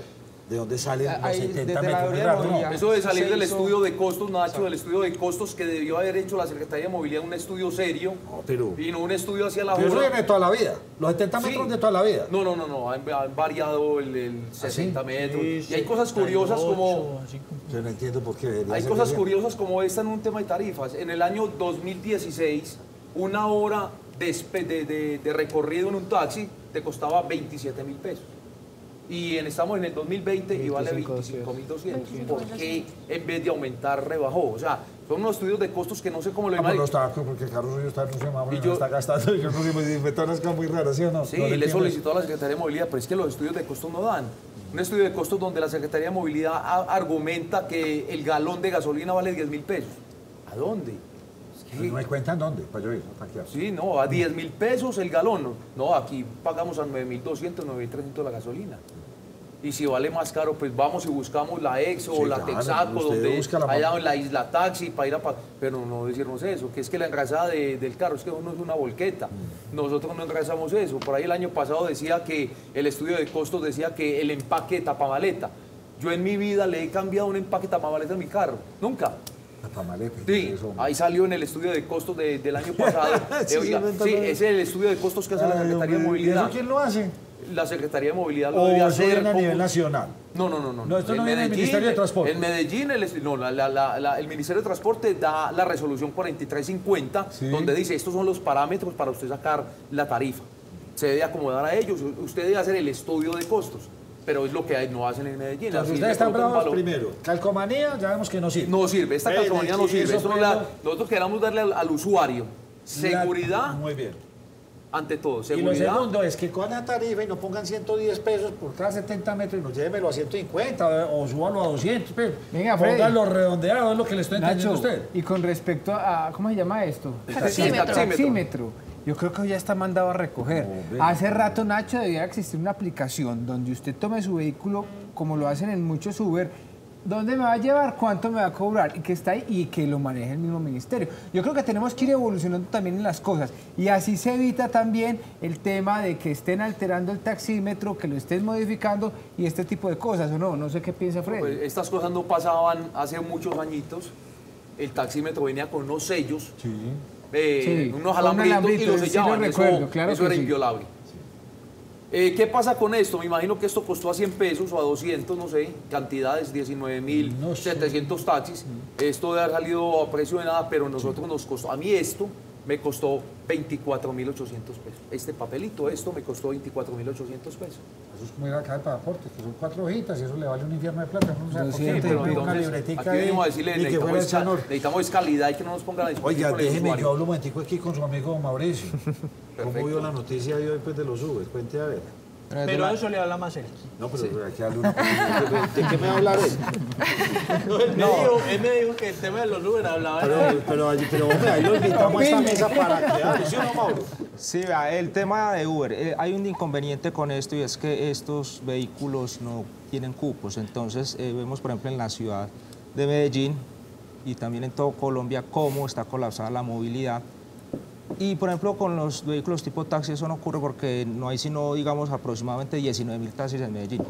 ¿De dónde salen los 70 metros? No, eso de salir del estudio de costos, Nacho, del estudio de costos que debió haber hecho la Secretaría de Movilidad, un estudio serio, y no un estudio hacia la jura. Eso viene de toda la vida, los 70 metros de toda la vida. No, han variado el 60 metros. Y hay cosas curiosas como... Yo no entiendo por qué. Hay cosas curiosas como esta en un tema de tarifas. En el año 2016, una hora de recorrido en un taxi te costaba 27.000 pesos. Y estamos en el 2020 y vale 25.200. ¿Por qué en vez de aumentar rebajó? O sea, son unos estudios de costos que no sé cómo lo imaginan. No está, porque Carlos Ríos está funcionando y yo, está gastando. Y yo no sé, me inventó unas cosas muy raras, ¿sí o no? Sí, no le solicitó a la Secretaría de Movilidad, pero es que los estudios de costos no dan. Un estudio de costos donde la Secretaría de Movilidad argumenta que el galón de gasolina vale 10.000 pesos. ¿A dónde? No me cuentan dónde, para yo ir a tanquear. Sí, no, a 10.000 pesos el galón. No, aquí pagamos a 9.200, 9.300 la gasolina. Y si vale más caro, pues vamos y buscamos la EXO o la Texaco, donde allá en la isla taxi para ir a... Pero no decirnos eso, que es que la engrasada del carro, es que uno es una volqueta. Nosotros no engrasamos eso. Por ahí el año pasado decía que el estudio de costos decía que el empaque de tapamaleta. Yo en mi vida le he cambiado un empaque de tapamaleta a mi carro. Nunca. Sí, ahí salió en el estudio de costos del año pasado. Sí, es el estudio de costos que hace la Secretaría de Movilidad. ¿Eso quién lo hace? La Secretaría de Movilidad lo debe hacer a nivel nacional. No, esto no viene del Ministerio de Transporte. En Medellín, el Ministerio de Transporte da la resolución 4350, donde dice, estos son los parámetros para usted sacar la tarifa. Se debe acomodar a ellos, usted debe hacer el estudio de costos. Pero es lo que no hacen en Medellín. Entonces, ustedes están bravos primero. Calcomanía, ya vemos que no sirve. No sirve, esta calcomanía no sirve. Nosotros queremos darle al usuario seguridad. Muy bien. Ante todo, seguridad. Y lo segundo es que con la tarifa y no pongan 110 pesos por cada 70 metros y nos llévenlo a 150 o súbanlo a 200 pesos. Venga, pónganlo redondeado, es lo que le estoy entendiendo a usted. Y con respecto a, ¿cómo se llama esto? Taxímetro. Yo creo que ya está mandado a recoger. Hace rato, Nacho, debía existir una aplicación donde usted tome su vehículo, como lo hacen en muchos Uber, ¿dónde me va a llevar? ¿Cuánto me va a cobrar? Y que está ahí y que lo maneje el mismo ministerio. Yo creo que tenemos que ir evolucionando también en las cosas. Y así se evita también el tema de que estén alterando el taxímetro, que lo estén modificando y este tipo de cosas, ¿o no? No sé qué piensa Fred. Pues estas cosas no pasaban hace muchos añitos. El taxímetro venía con unos sellos. Sí. Unos alambritos y los sellaban, eso era inviolable. ¿Qué pasa con esto? Me imagino que esto costó a 100 pesos o a 200, no sé, cantidades, 19.700 taxis. Esto debe haber salido a precio de nada, pero nosotros nos costó, a mí esto me costó 24.800 pesos. Este papelito, esto me costó 24.800 pesos. Eso es como ir acá al pasaporte, que son 4 hojitas y eso le vale un infierno de plata. No sé pero entonces, aquí venimos a decirle, necesitamos calidad y que no nos pongan a discutir. Oiga, déjeme, yo hablo un momentico aquí con su amigo Mauricio. ¿Cómo vio la noticia de hoy pues, de los Uber? Cuente a ver. Pero a eso le habla más él. No, pero aquí habla uno. ¿De qué me va a hablar él? No, él me dijo que el tema de los Uber hablaba él. Pero hombre, ahí lo invitamos a esta mesa para que hable, ¿sí o no, Mauro? Sí, el tema de Uber. Hay un inconveniente con esto y es que estos vehículos no tienen cupos. Entonces, vemos, por ejemplo, en la ciudad de Medellín y también en todo Colombia cómo está colapsada la movilidad. Y, por ejemplo, con los vehículos tipo taxi eso no ocurre porque no hay sino, digamos, aproximadamente 19.000 taxis en Medellín.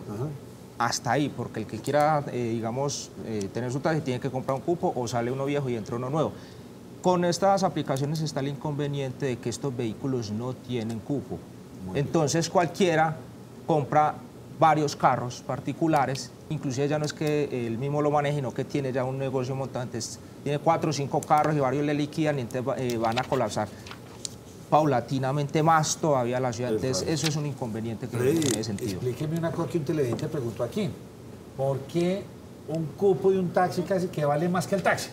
hasta ahí, porque el que quiera, digamos, tener su taxi tiene que comprar un cupo o sale uno viejo y entra uno nuevo. Con estas aplicaciones está el inconveniente de que estos vehículos no tienen cupo. Entonces cualquiera compra varios carros particulares, inclusive ya no es que él mismo lo maneje, sino que tiene ya un negocio montado, entonces tiene 4 o 5 carros y varios le liquidan y entonces van a colapsar paulatinamente más todavía la ciudad. Entonces eso es un inconveniente que no tiene sentido. Explíqueme una cosa que un televidente preguntó aquí. ¿Por qué un cupo de un taxi casi que vale más que el taxi?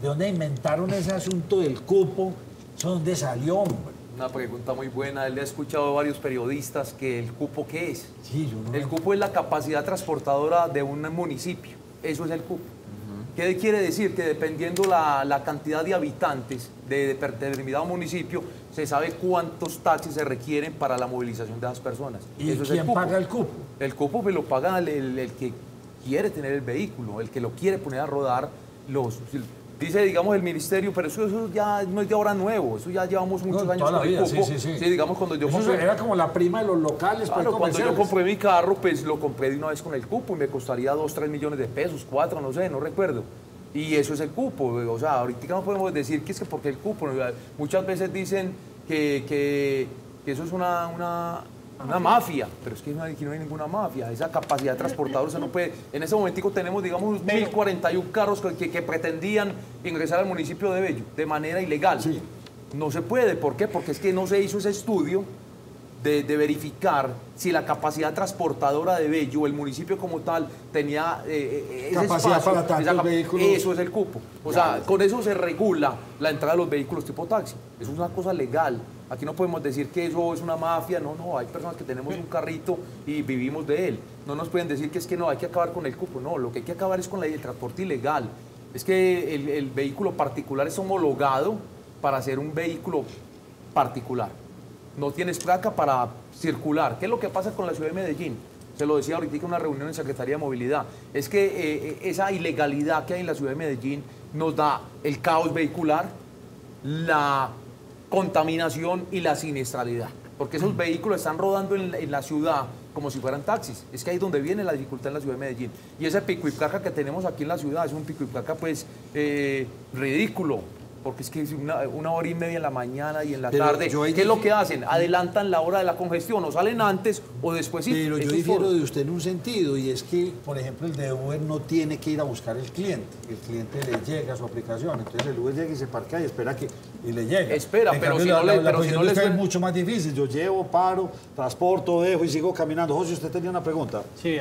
¿De dónde inventaron ese asunto del cupo? ¿De dónde salió, hombre? Una pregunta muy buena. Le he escuchado a varios periodistas que el cupo, ¿qué es? Sí, yo no... El cupo es la capacidad transportadora de un municipio. Eso es el cupo. ¿Qué quiere decir? Que dependiendo la cantidad de habitantes de determinado municipio, se sabe cuántos taxis se requieren para la movilización de esas personas. ¿Y eso quién es el cupo? Paga el cupo? El cupo pues, lo paga el que quiere tener el vehículo, el que lo quiere poner a rodar. Dice, digamos, el ministerio, pero eso ya no es de ahora nuevo, eso ya llevamos muchos años con el cupo. Sí, digamos, cuando yo compré... Era como la prima de los locales. Claro, cuando yo compré mi carro, pues lo compré de una vez con el cupo y me costaría 2, 3 millones de pesos, 4, no sé, no recuerdo. Y eso es el cupo, o sea, ahorita no podemos decir que es que porque el cupo. Muchas veces dicen que eso es una mafia, pero es que aquí no hay ninguna mafia. Esa capacidad transportadora, o sea, no puede... En ese momentico tenemos, digamos, 1.041 carros que pretendían ingresar al municipio de Bello de manera ilegal. Sí. No se puede, ¿por qué? Porque es que no se hizo ese estudio de verificar si la capacidad transportadora de Bello, el municipio como tal, tenía capacidad espacio, para tantos vehículos. Eso es el cupo. O sea, con eso se regula la entrada de los vehículos tipo taxi. Eso es una cosa legal. Aquí no podemos decir que eso es una mafia, no, hay personas que tenemos un carrito y vivimos de él. No nos pueden decir que es que no, hay que acabar con el cupo, no, lo que hay que acabar es con el transporte ilegal. Es que el vehículo particular es homologado para ser un vehículo particular. No tienes placa para circular. ¿Qué es lo que pasa con la ciudad de Medellín? Se lo decía ahorita en una reunión en Secretaría de Movilidad. Es que esa ilegalidad que hay en la ciudad de Medellín nos da el caos vehicular, la contaminación y la siniestralidad, porque esos vehículos están rodando en la ciudad como si fueran taxis. Es que ahí es donde viene la dificultad en la ciudad de Medellín. Y ese pico y placa que tenemos aquí en la ciudad es un pico y placa pues ridículo, porque es que es una hora y media en la mañana y en la tarde. ¿Qué es lo que hacen? Adelantan la hora de la congestión, o salen antes o después. Pero yo difiero de usted en un sentido, y es que, por ejemplo, el de Uber no tiene que ir a buscar el cliente. El cliente le llega a su aplicación, entonces el Uber llega y se parquea y espera que... Y le llega. Espera, pero si no le es mucho más difícil. Yo llevo, paro, transporto, dejo y sigo caminando. José, usted tenía una pregunta. Sí,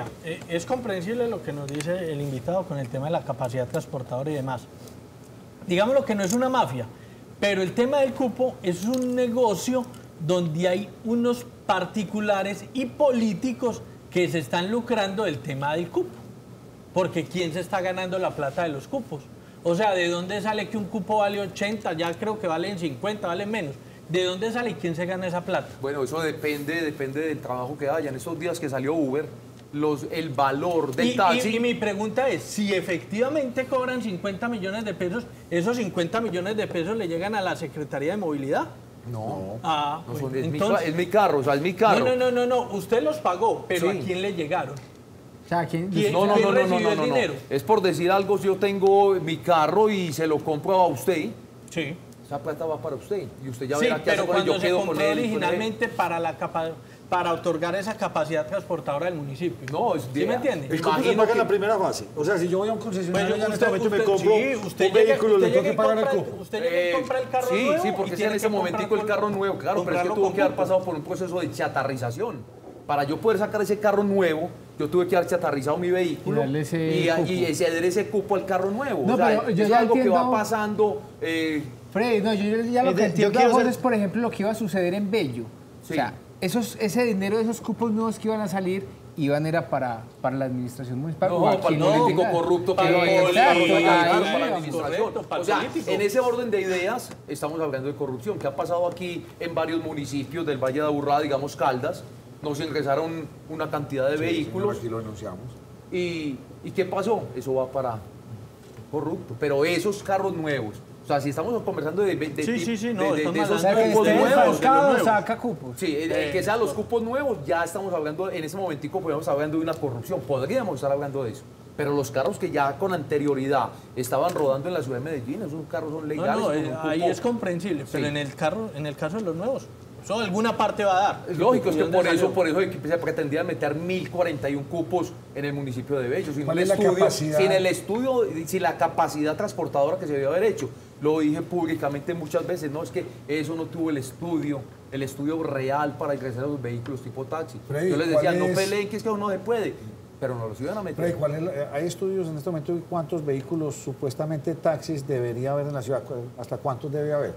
es comprensible lo que nos dice el invitado con el tema de la capacidad transportadora y demás. Digamos lo que no es una mafia, pero el tema del cupo es un negocio donde hay unos particulares y políticos que se están lucrando del tema del cupo. Porque ¿quién se está ganando la plata de los cupos? O sea, ¿de dónde sale que un cupo vale 80? Ya creo que valen 50, valen menos. ¿De dónde sale y quién se gana esa plata? Bueno, eso depende del trabajo que haya. En estos días que salió Uber, el valor del taxi... Y mi pregunta es, si efectivamente cobran 50 millones de pesos, ¿esos 50 millones de pesos le llegan a la Secretaría de Movilidad? No. Ah, no son, entonces, es mi carro, o sea, es mi carro. No, usted los pagó, pero sí. ¿A quién le llegaron? No. Es por decir algo, si yo tengo mi carro y se lo compro a usted, sí, esa plata va para usted. Y usted ya verá qué hace con él. Pero cuando se compró originalmente para otorgar esa capacidad transportadora del municipio. No, es ¿sí me entiende? El cupo se paga en la primera fase. O sea, si yo voy a un concesionario, pues me compro un vehículo, le tengo que pagar el cupo. Usted llega y compra el carro nuevo. Sí, porque en ese momentico el carro nuevo, claro, pero es que tuvo que haber pasado por un proceso de chatarrización. Para yo poder sacar ese carro nuevo, yo tuve que haber chatarrizado mi vehículo y ceder ese cupo al carro nuevo. No, o sea, yo es algo entiendo, que va pasando. Freddy, no, yo ya lo que entiendo es, por ejemplo, lo que iba a suceder en Bello. Sí. O sea, ese dinero de esos cupos nuevos que iban a salir iban era para la administración municipal. No, para el político corrupto que lo para la administración. O sea, en ese orden de ideas estamos hablando de corrupción, que ha pasado aquí en varios municipios del Valle de Aburrá, digamos Caldas. Nos ingresaron una cantidad de vehículos. Señor, aquí lo denunciamos. ¿Y qué pasó? Eso va para corrupto. Pero esos carros nuevos O sea, si estamos conversando de esos cupos nuevos. Saca cupos. Sí, que sean los cupos nuevos, ya estamos hablando, en ese momentico podríamos estar hablando de una corrupción, podríamos estar hablando de eso. Pero los carros que ya con anterioridad estaban rodando en la ciudad de Medellín, esos carros son legales. No, ahí es comprensible, pero en el caso de los nuevos, eso alguna parte va a dar. Es lógico, es que por eso se pretendían meter 1.041 cupos en el municipio de Bello. Sin sin la capacidad transportadora que se debió haber hecho. Lo dije públicamente muchas veces, no, es que eso no tuvo el estudio real para ingresar a los vehículos tipo taxi. Freddy, yo les decía, no peleen, que es que uno se puede, pero no los iban a meter. Freddy, ¿hay estudios en este momento de cuántos vehículos supuestamente taxis debería haber en la ciudad? ¿Hasta cuántos debe haber?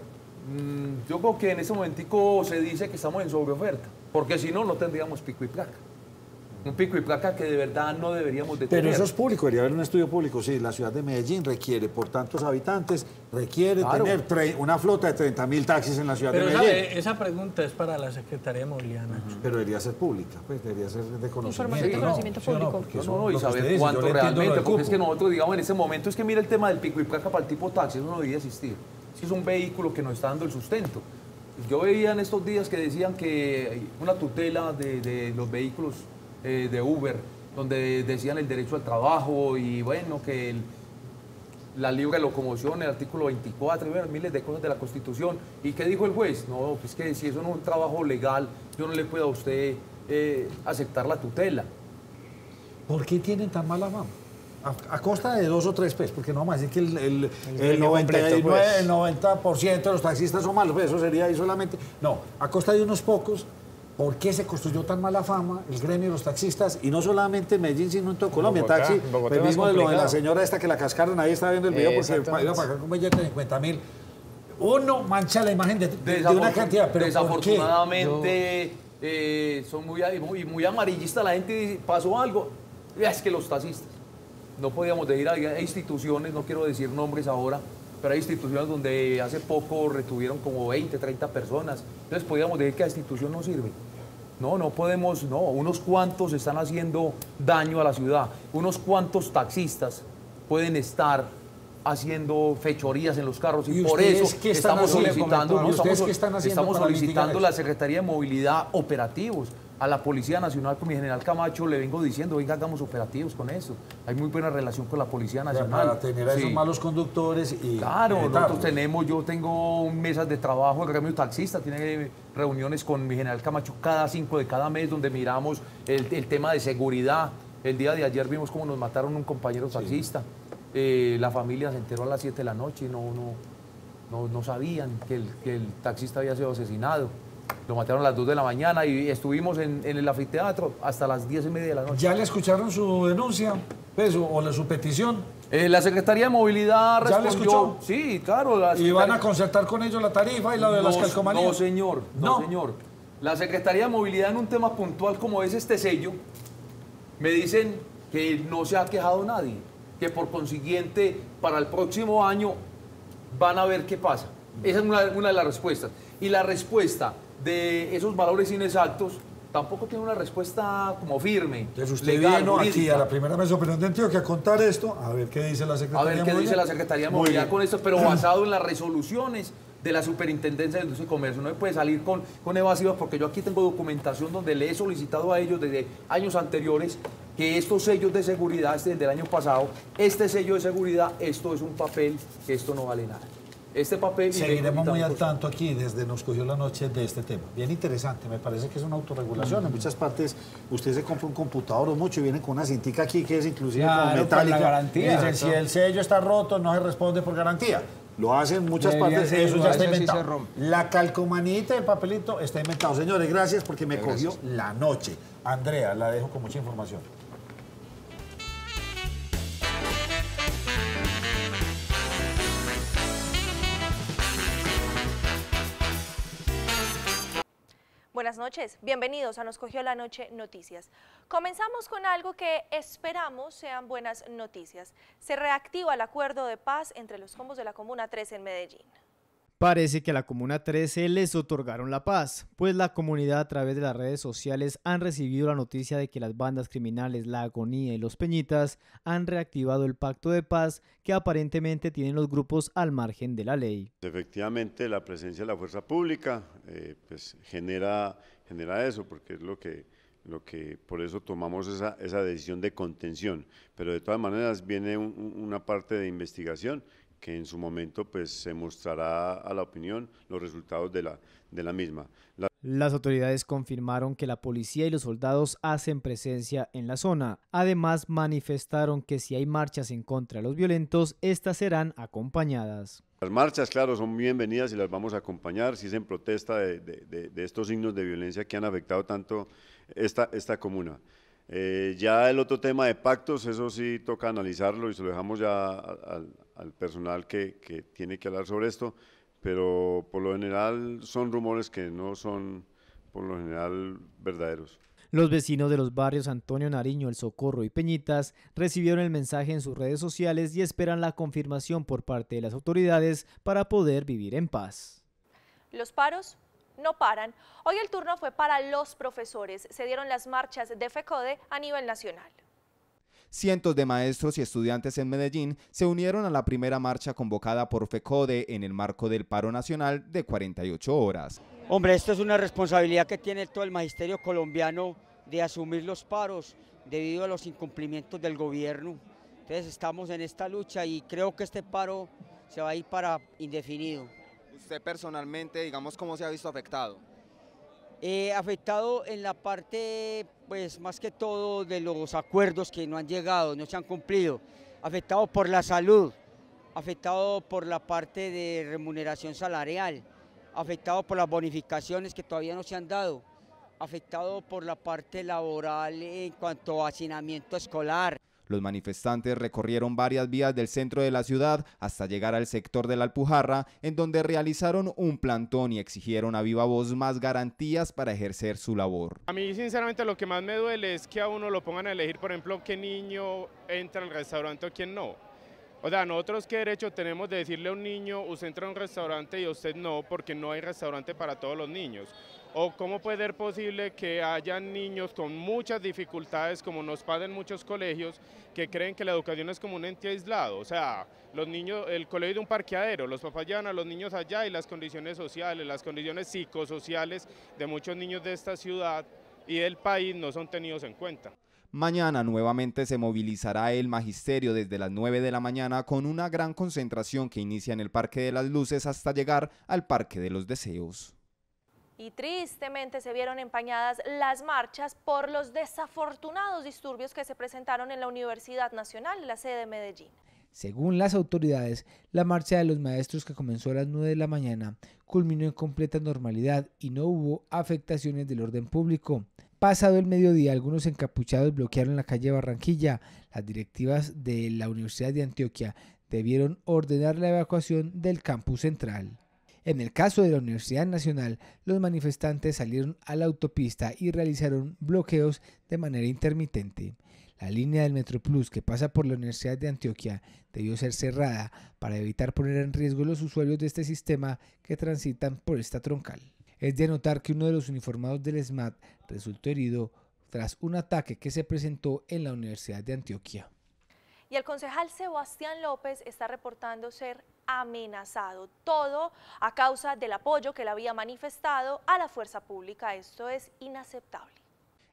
Yo creo que en ese momentico se dice que estamos en sobreoferta, porque si no, no tendríamos pico y placa. Un pico y placa que de verdad no deberíamos de tener. Pero eso es público, debería haber un estudio público. Sí, la ciudad de Medellín requiere, por tantos habitantes, requiere tener una flota de 30.000 taxis en la ciudad de Medellín. Pero esa pregunta es para la Secretaría de Movilidad, Nacho. Pero debería ser pública, pues debería ser de conocimiento público. No, y saber cuánto realmente, porque es que nosotros, digamos, en ese momento, es que mira el tema del pico y placa para el tipo taxi, eso no debería existir. Es un vehículo que nos está dando el sustento. Yo veía en estos días que decían que una tutela de los vehículos de Uber, donde decían el derecho al trabajo y bueno, que la libre locomoción, el artículo 24, bueno, miles de cosas de la Constitución. ¿Y qué dijo el juez? No, es que si eso no es un trabajo legal, yo no le puedo a usted aceptar la tutela. ¿Por qué tienen tan mala mano? A costa de 2 o 3 pesos, porque no vamos a decir que el 99, pues, el 90% de los taxistas son malos, pues eso sería ahí solamente. No, a costa de unos pocos. ¿Por qué se construyó tan mala fama el gremio de los taxistas? Y no solamente en Medellín, sino en toda Colombia. Bogotá, taxi, Bogotá, el mismo de lo de la señora esta que la cascaron, ahí está viendo el video, porque iba a pagar con billete de 50.000. Uno mancha la imagen de una cantidad, pero desafortunadamente son muy amarillistas la gente. Pasó algo, es que los taxistas. No podíamos decir, hay instituciones, no quiero decir nombres ahora, pero hay instituciones donde hace poco retuvieron como 20, 30 personas. Entonces podíamos decir que la institución no sirve. No, no podemos, no. Unos cuantos están haciendo daño a la ciudad. Unos cuantos taxistas pueden estar haciendo fechorías en los carros y por eso estamos solicitando, la Secretaría de Movilidad operativos. A la Policía Nacional, con mi general Camacho, le vengo diciendo, venga, hagamos operativos con eso. Hay muy buena relación con la Policía Nacional. Para tener a esos malos conductores y... Claro, nosotros tenemos, yo tengo mesas de trabajo, el gremio taxista tiene reuniones con mi general Camacho cada 5 de cada mes, donde miramos el tema de seguridad. El día de ayer vimos cómo nos mataron un compañero taxista. La familia se enteró a las 7 de la noche y no sabían que el taxista había sido asesinado. Lo mataron a las 2 de la mañana y estuvimos en el anfiteatro hasta las 10:30 de la noche. ¿Ya le escucharon su denuncia o su petición? La Secretaría de Movilidad respondió. ¿Ya le escuchó? Sí, claro. ¿Y van a concertar con ellos la tarifa y la de las calcomanías? No, señor. No, señor. La Secretaría de Movilidad, en un tema puntual como es este sello, me dicen que no se ha quejado nadie, que por consiguiente para el próximo año van a ver qué pasa. Esa es una de las respuestas. Y la respuesta de esos valores inexactos tampoco tiene una respuesta como firme. Entonces usted vino aquí a la primera mesa de Antioquia a contar esto, a ver qué dice la Secretaría de Movilidad. Con esto, pero basado en las resoluciones de la Superintendencia de Industria y Comercio. No me puede salir con evasivas, porque yo aquí tengo documentación donde le he solicitado a ellos desde años anteriores que estos sellos de seguridad, desde el año pasado, este sello de seguridad, esto es un papel, que esto no vale nada. Este papel... Seguiremos muy al tanto aquí desde Nos Cogió la Noche de este tema. Bien interesante, me parece que es una autorregulación. En muchas partes usted se compra un computador o mucho y viene con una cintica aquí que es inclusive como metálica. La garantía. Dicen, si el sello está roto, no se responde por garantía. Lo hacen en muchas partes, eso ya está inventado. La calcomanita, el papelito, está inventado. Señores, gracias porque me cogió la noche. Andrea, la dejo con mucha información. Buenas noches, bienvenidos a Nos Cogió la Noche Noticias. Comenzamos con algo que esperamos sean buenas noticias. Se reactiva el acuerdo de paz entre los combos de la Comuna 3 en Medellín. Parece que a la Comuna 13 les otorgaron la paz, pues la comunidad a través de las redes sociales han recibido la noticia de que las bandas criminales La Agonía y Los Peñitas han reactivado el pacto de paz que aparentemente tienen los grupos al margen de la ley. Efectivamente, la presencia de la fuerza pública pues genera eso, porque es lo que por eso tomamos esa decisión de contención, pero de todas maneras viene una parte de investigación que en su momento pues se mostrará a la opinión los resultados de la misma. Las autoridades confirmaron que la policía y los soldados hacen presencia en la zona. Además, manifestaron que si hay marchas en contra de los violentos, estas serán acompañadas. Las marchas, claro, son bienvenidas y las vamos a acompañar si es en protesta de estos signos de violencia que han afectado tanto esta comuna. Ya el otro tema de pactos, eso sí toca analizarlo y se lo dejamos ya al personal que tiene que hablar sobre esto, pero por lo general son rumores que no son por lo general verdaderos. Los vecinos de los barrios Antonio Nariño, El Socorro y Peñitas recibieron el mensaje en sus redes sociales y esperan la confirmación por parte de las autoridades para poder vivir en paz. Los paros no paran. Hoy el turno fue para los profesores. Se dieron las marchas de FECODE a nivel nacional. Cientos de maestros y estudiantes en Medellín se unieron a la primera marcha convocada por FECODE en el marco del paro nacional de 48 horas. Hombre, esto es una responsabilidad que tiene todo el magisterio colombiano de asumir los paros debido a los incumplimientos del gobierno. Entonces estamos en esta lucha y creo que este paro se va a ir para indefinido. ¿Usted personalmente, digamos, cómo se ha visto afectado? Afectado en la parte, pues más que todo, de los acuerdos que no han llegado, no se han cumplido, afectado por la salud, afectado por la parte de remuneración salarial, afectado por las bonificaciones que todavía no se han dado, afectado por la parte laboral en cuanto a hacinamiento escolar. Los manifestantes recorrieron varias vías del centro de la ciudad hasta llegar al sector de la Alpujarra, en donde realizaron un plantón y exigieron a viva voz más garantías para ejercer su labor. A mí sinceramente lo que más me duele es que a uno lo pongan a elegir, por ejemplo, qué niño entra al restaurante o quién no. O sea, ¿nosotros qué derecho tenemos de decirle a un niño, usted entra a un restaurante y usted no, porque no hay restaurante para todos los niños? ¿O cómo puede ser posible que haya niños con muchas dificultades, como nos pasa en muchos colegios, que creen que la educación es como un ente aislado? O sea, los niños, el colegio de un parqueadero, los papás llevan a los niños allá y las condiciones sociales, las condiciones psicosociales de muchos niños de esta ciudad y del país no son tenidos en cuenta. Mañana nuevamente se movilizará el magisterio desde las 9 de la mañana con una gran concentración que inicia en el Parque de las Luces hasta llegar al Parque de los Deseos. Y tristemente se vieron empañadas las marchas por los desafortunados disturbios que se presentaron en la Universidad Nacional, la sede de Medellín. Según las autoridades, la marcha de los maestros que comenzó a las 9 de la mañana culminó en completa normalidad y no hubo afectaciones del orden público. Pasado el mediodía, algunos encapuchados bloquearon la calle Barranquilla. Las directivas de la Universidad de Antioquia debieron ordenar la evacuación del campus central. En el caso de la Universidad Nacional, los manifestantes salieron a la autopista y realizaron bloqueos de manera intermitente. La línea del MetroPlus que pasa por la Universidad de Antioquia debió ser cerrada para evitar poner en riesgo los usuarios de este sistema que transitan por esta troncal. Es de notar que uno de los uniformados del SMAT resultó herido tras un ataque que se presentó en la Universidad de Antioquia. Y el concejal Sebastián López está reportando ser amenazado, todo a causa del apoyo que él había manifestado a la fuerza pública. Esto es inaceptable.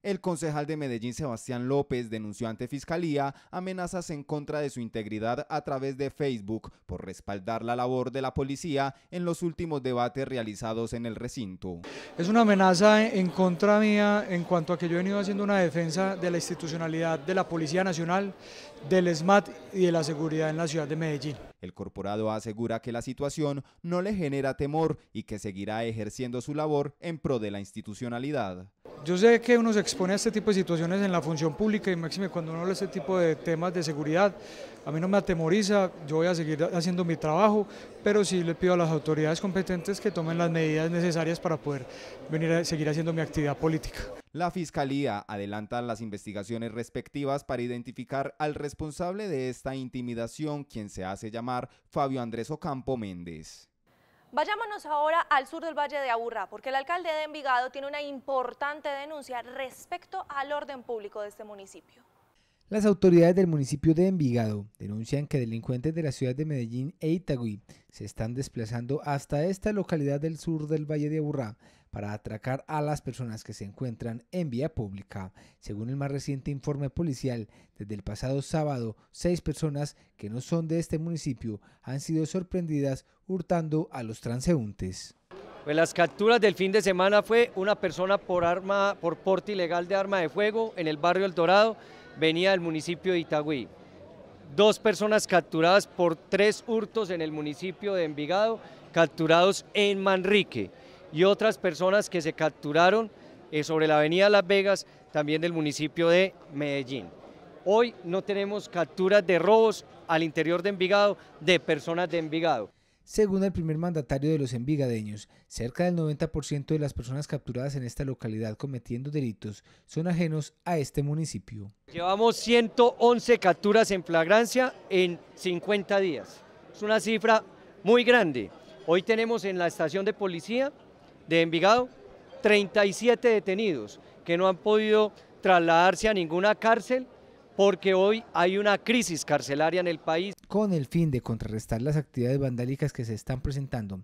El concejal de Medellín, Sebastián López, denunció ante Fiscalía amenazas en contra de su integridad a través de Facebook por respaldar la labor de la policía en los últimos debates realizados en el recinto. Es una amenaza en contra mía en cuanto a que yo he venido haciendo una defensa de la institucionalidad de la Policía Nacional, del SMAT y de la seguridad en la ciudad de Medellín. El corporado asegura que la situación no le genera temor y que seguirá ejerciendo su labor en pro de la institucionalidad. Yo sé que uno se expone a este tipo de situaciones en la función pública y máxime cuando uno habla de este tipo de temas de seguridad. A mí no me atemoriza, yo voy a seguir haciendo mi trabajo, pero sí le pido a las autoridades competentes que tomen las medidas necesarias para poder venir a seguir haciendo mi actividad política. La Fiscalía adelanta las investigaciones respectivas para identificar al responsable de esta intimidación, quien se hace llamar Fabio Andrés Ocampo Méndez. Vayámonos ahora al sur del Valle de Aburrá, porque el alcalde de Envigado tiene una importante denuncia respecto al orden público de este municipio. Las autoridades del municipio de Envigado denuncian que delincuentes de la ciudad de Medellín e Itagüí se están desplazando hasta esta localidad del sur del Valle de Aburrá para atracar a las personas que se encuentran en vía pública. Según el más reciente informe policial, desde el pasado sábado, 6 personas que no son de este municipio han sido sorprendidas hurtando a los transeúntes. Pues las capturas del fin de semana fue una persona por porte ilegal de arma de fuego en el barrio El Dorado, venía del municipio de Itagüí. 2 personas capturadas por 3 hurtos en el municipio de Envigado, capturados en Manrique, y otras personas que se capturaron sobre la avenida Las Vegas, también del municipio de Medellín. Hoy no tenemos capturas de robos al interior de Envigado, de personas de Envigado. Según el primer mandatario de los envigadeños, cerca del 90% de las personas capturadas en esta localidad cometiendo delitos son ajenos a este municipio. Llevamos 111 capturas en flagrancia en 50 días. Es una cifra muy grande. Hoy tenemos en la estación de policía de Envigado 37 detenidos que no han podido trasladarse a ninguna cárcel, porque hoy hay una crisis carcelaria en el país. Con el fin de contrarrestar las actividades vandálicas que se están presentando,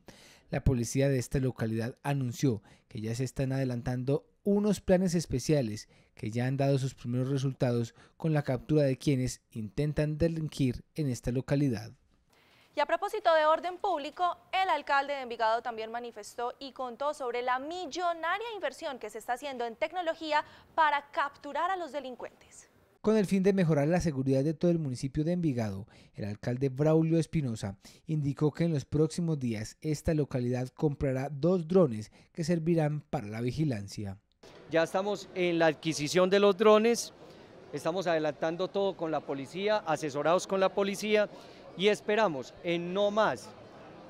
la policía de esta localidad anunció que ya se están adelantando unos planes especiales que ya han dado sus primeros resultados con la captura de quienes intentan delinquir en esta localidad. Y a propósito de orden público, el alcalde de Envigado también manifestó y contó sobre la millonaria inversión que se está haciendo en tecnología para capturar a los delincuentes. Con el fin de mejorar la seguridad de todo el municipio de Envigado, el alcalde Braulio Espinosa indicó que en los próximos días esta localidad comprará 2 drones que servirán para la vigilancia. Ya estamos en la adquisición de los drones, estamos adelantando todo con la policía, asesorados con la policía, y esperamos en no más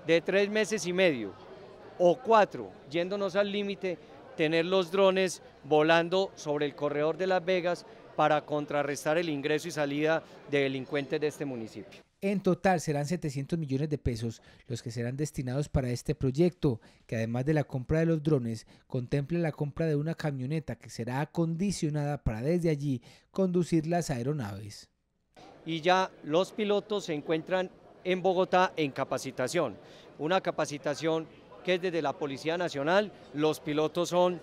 de 3 meses y medio o 4, yéndonos al límite, tener los drones volando sobre el corredor de Las Vegas, para contrarrestar el ingreso y salida de delincuentes de este municipio. En total serán 700 millones de pesos los que serán destinados para este proyecto, que además de la compra de los drones, contempla la compra de una camioneta que será acondicionada para desde allí conducir las aeronaves. Y ya los pilotos se encuentran en Bogotá en capacitación, una capacitación que es desde la Policía Nacional, los pilotos son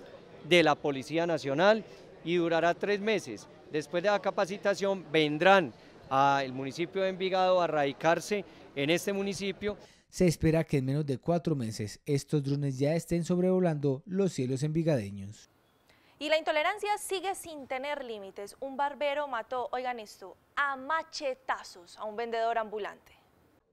de la Policía Nacional y durará 3 meses. Después de la capacitación vendrán al municipio de Envigado a radicarse en este municipio. Se espera que en menos de 4 meses estos drones ya estén sobrevolando los cielos envigadeños. Y la intolerancia sigue sin tener límites. Un barbero mató, oigan esto, a machetazos a un vendedor ambulante.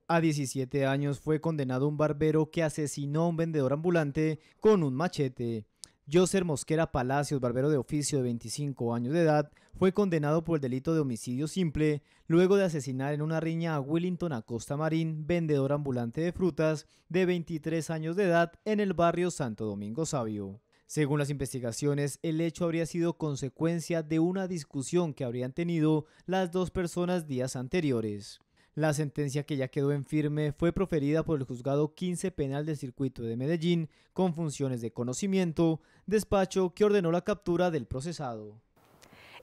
A 17 años fue condenado un barbero que asesinó a un vendedor ambulante con un machete. Yosser Mosquera Palacios, barbero de oficio de 25 años de edad, fue condenado por el delito de homicidio simple luego de asesinar en una riña a Willington Acosta Marín, vendedor ambulante de frutas de 23 años de edad en el barrio Santo Domingo Sabio. Según las investigaciones, el hecho habría sido consecuencia de una discusión que habrían tenido las 2 personas días anteriores. La sentencia, que ya quedó en firme, fue proferida por el juzgado 15 penal del circuito de Medellín con funciones de conocimiento, despacho que ordenó la captura del procesado.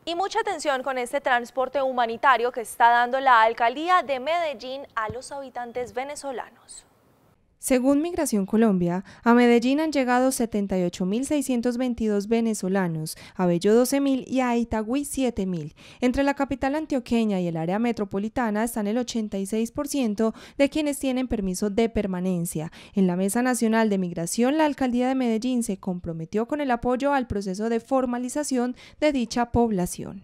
Y mucha atención con este transporte humanitario que está dando la alcaldía de Medellín a los habitantes venezolanos. Según Migración Colombia, a Medellín han llegado 78.622 venezolanos, a Bello 12.000 y a Itagüí 7.000. Entre la capital antioqueña y el área metropolitana están el 86% de quienes tienen permiso de permanencia. En la Mesa Nacional de Migración, la alcaldía de Medellín se comprometió con el apoyo al proceso de formalización de dicha población.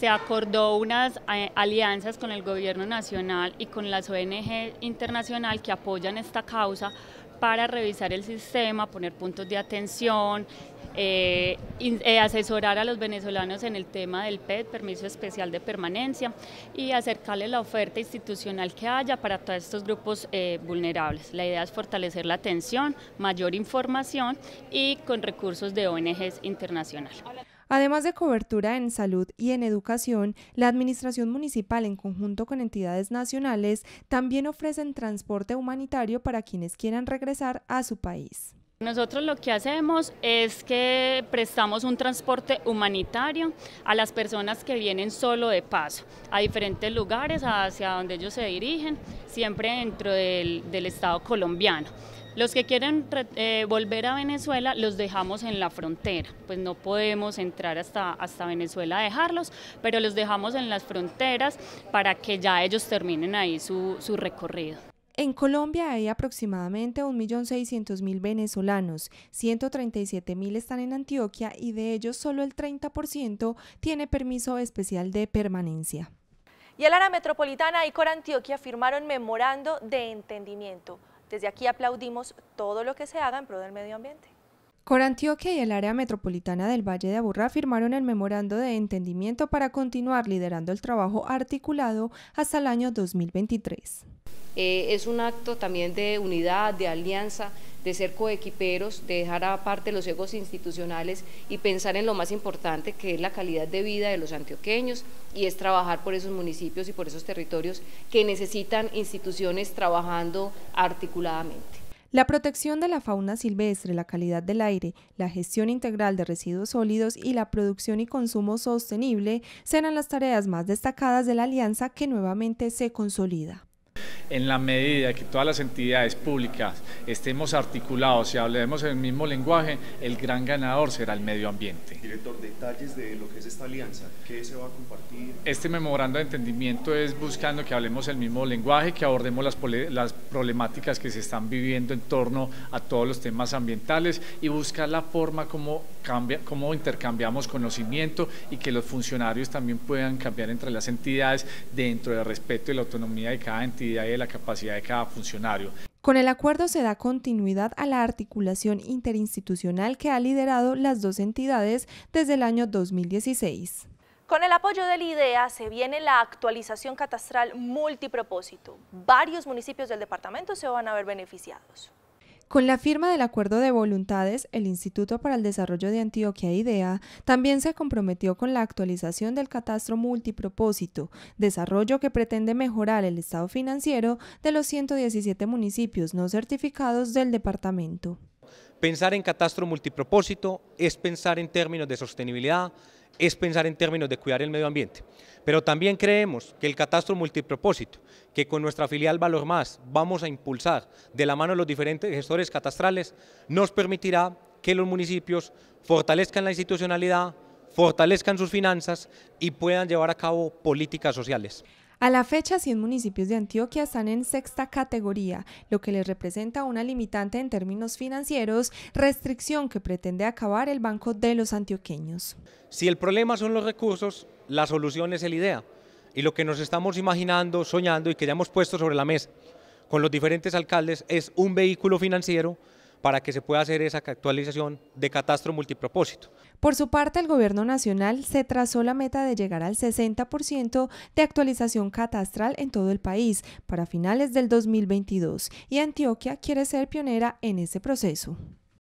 Se acordó unas alianzas con el gobierno nacional y con las ONG internacional que apoyan esta causa para revisar el sistema, poner puntos de atención, asesorar a los venezolanos en el tema del PED, permiso especial de permanencia, y acercarle la oferta institucional que haya para todos estos grupos vulnerables. La idea es fortalecer la atención, mayor información y con recursos de ONGs internacionales. Además de cobertura en salud y en educación, la Administración Municipal en conjunto con entidades nacionales también ofrecen transporte humanitario para quienes quieran regresar a su país. Nosotros lo que hacemos es que prestamos un transporte humanitario a las personas que vienen solo de paso, a diferentes lugares hacia donde ellos se dirigen, siempre dentro del Estado colombiano. Los que quieren volver a Venezuela los dejamos en la frontera, pues no podemos entrar hasta Venezuela a dejarlos, pero los dejamos en las fronteras para que ya ellos terminen ahí su recorrido. En Colombia hay aproximadamente 1.600.000 venezolanos, 137.000 están en Antioquia y de ellos solo el 30% tiene permiso especial de permanencia. Y el área metropolitana y Corantioquia firmaron memorando de entendimiento. Desde aquí aplaudimos todo lo que se haga en pro del medio ambiente. Corantioquia y el área metropolitana del Valle de Aburrá firmaron el memorando de entendimiento para continuar liderando el trabajo articulado hasta el año 2023. Es un acto también de unidad, de alianza, de ser coequiperos, de dejar aparte los egos institucionales y pensar en lo más importante que es la calidad de vida de los antioqueños y es trabajar por esos municipios y por esos territorios que necesitan instituciones trabajando articuladamente. La protección de la fauna silvestre, la calidad del aire, la gestión integral de residuos sólidos y la producción y consumo sostenible serán las tareas más destacadas de la alianza que nuevamente se consolida. En la medida que todas las entidades públicas estemos articulados y hablemos el mismo lenguaje, el gran ganador será el medio ambiente. Director, detalles de lo que es esta alianza, ¿qué se va a compartir? Este memorando de entendimiento es buscando que hablemos el mismo lenguaje, que abordemos las problemáticas que se están viviendo en torno a todos los temas ambientales y buscar la forma como intercambiamos conocimiento y que los funcionarios también puedan cambiar entre las entidades dentro del respeto y la autonomía de cada entidad y de la capacidad de cada funcionario. Con el acuerdo se da continuidad a la articulación interinstitucional que ha liderado las dos entidades desde el año 2016. Con el apoyo del IDEA se viene la actualización catastral multipropósito. Varios municipios del departamento se van a ver beneficiados. Con la firma del Acuerdo de Voluntades, el Instituto para el Desarrollo de Antioquia IDEA también se comprometió con la actualización del catastro multipropósito, desarrollo que pretende mejorar el estado financiero de los 117 municipios no certificados del departamento. Pensar en catastro multipropósito es pensar en términos de sostenibilidad, es pensar en términos de cuidar el medio ambiente, pero también creemos que el catastro multipropósito, que con nuestra filial Valor Más vamos a impulsar de la mano de los diferentes gestores catastrales, nos permitirá que los municipios fortalezcan la institucionalidad, fortalezcan sus finanzas y puedan llevar a cabo políticas sociales. A la fecha, 100 municipios de Antioquia están en sexta categoría, lo que les representa una limitante en términos financieros, restricción que pretende acabar el Banco de los Antioqueños. Si el problema son los recursos, la solución es el IDEA. Y lo que nos estamos imaginando, soñando y que ya hemos puesto sobre la mesa con los diferentes alcaldes es un vehículo financiero para que se pueda hacer esa actualización de catastro multipropósito. Por su parte, el Gobierno Nacional se trazó la meta de llegar al 60% de actualización catastral en todo el país para finales del 2022 y Antioquia quiere ser pionera en ese proceso.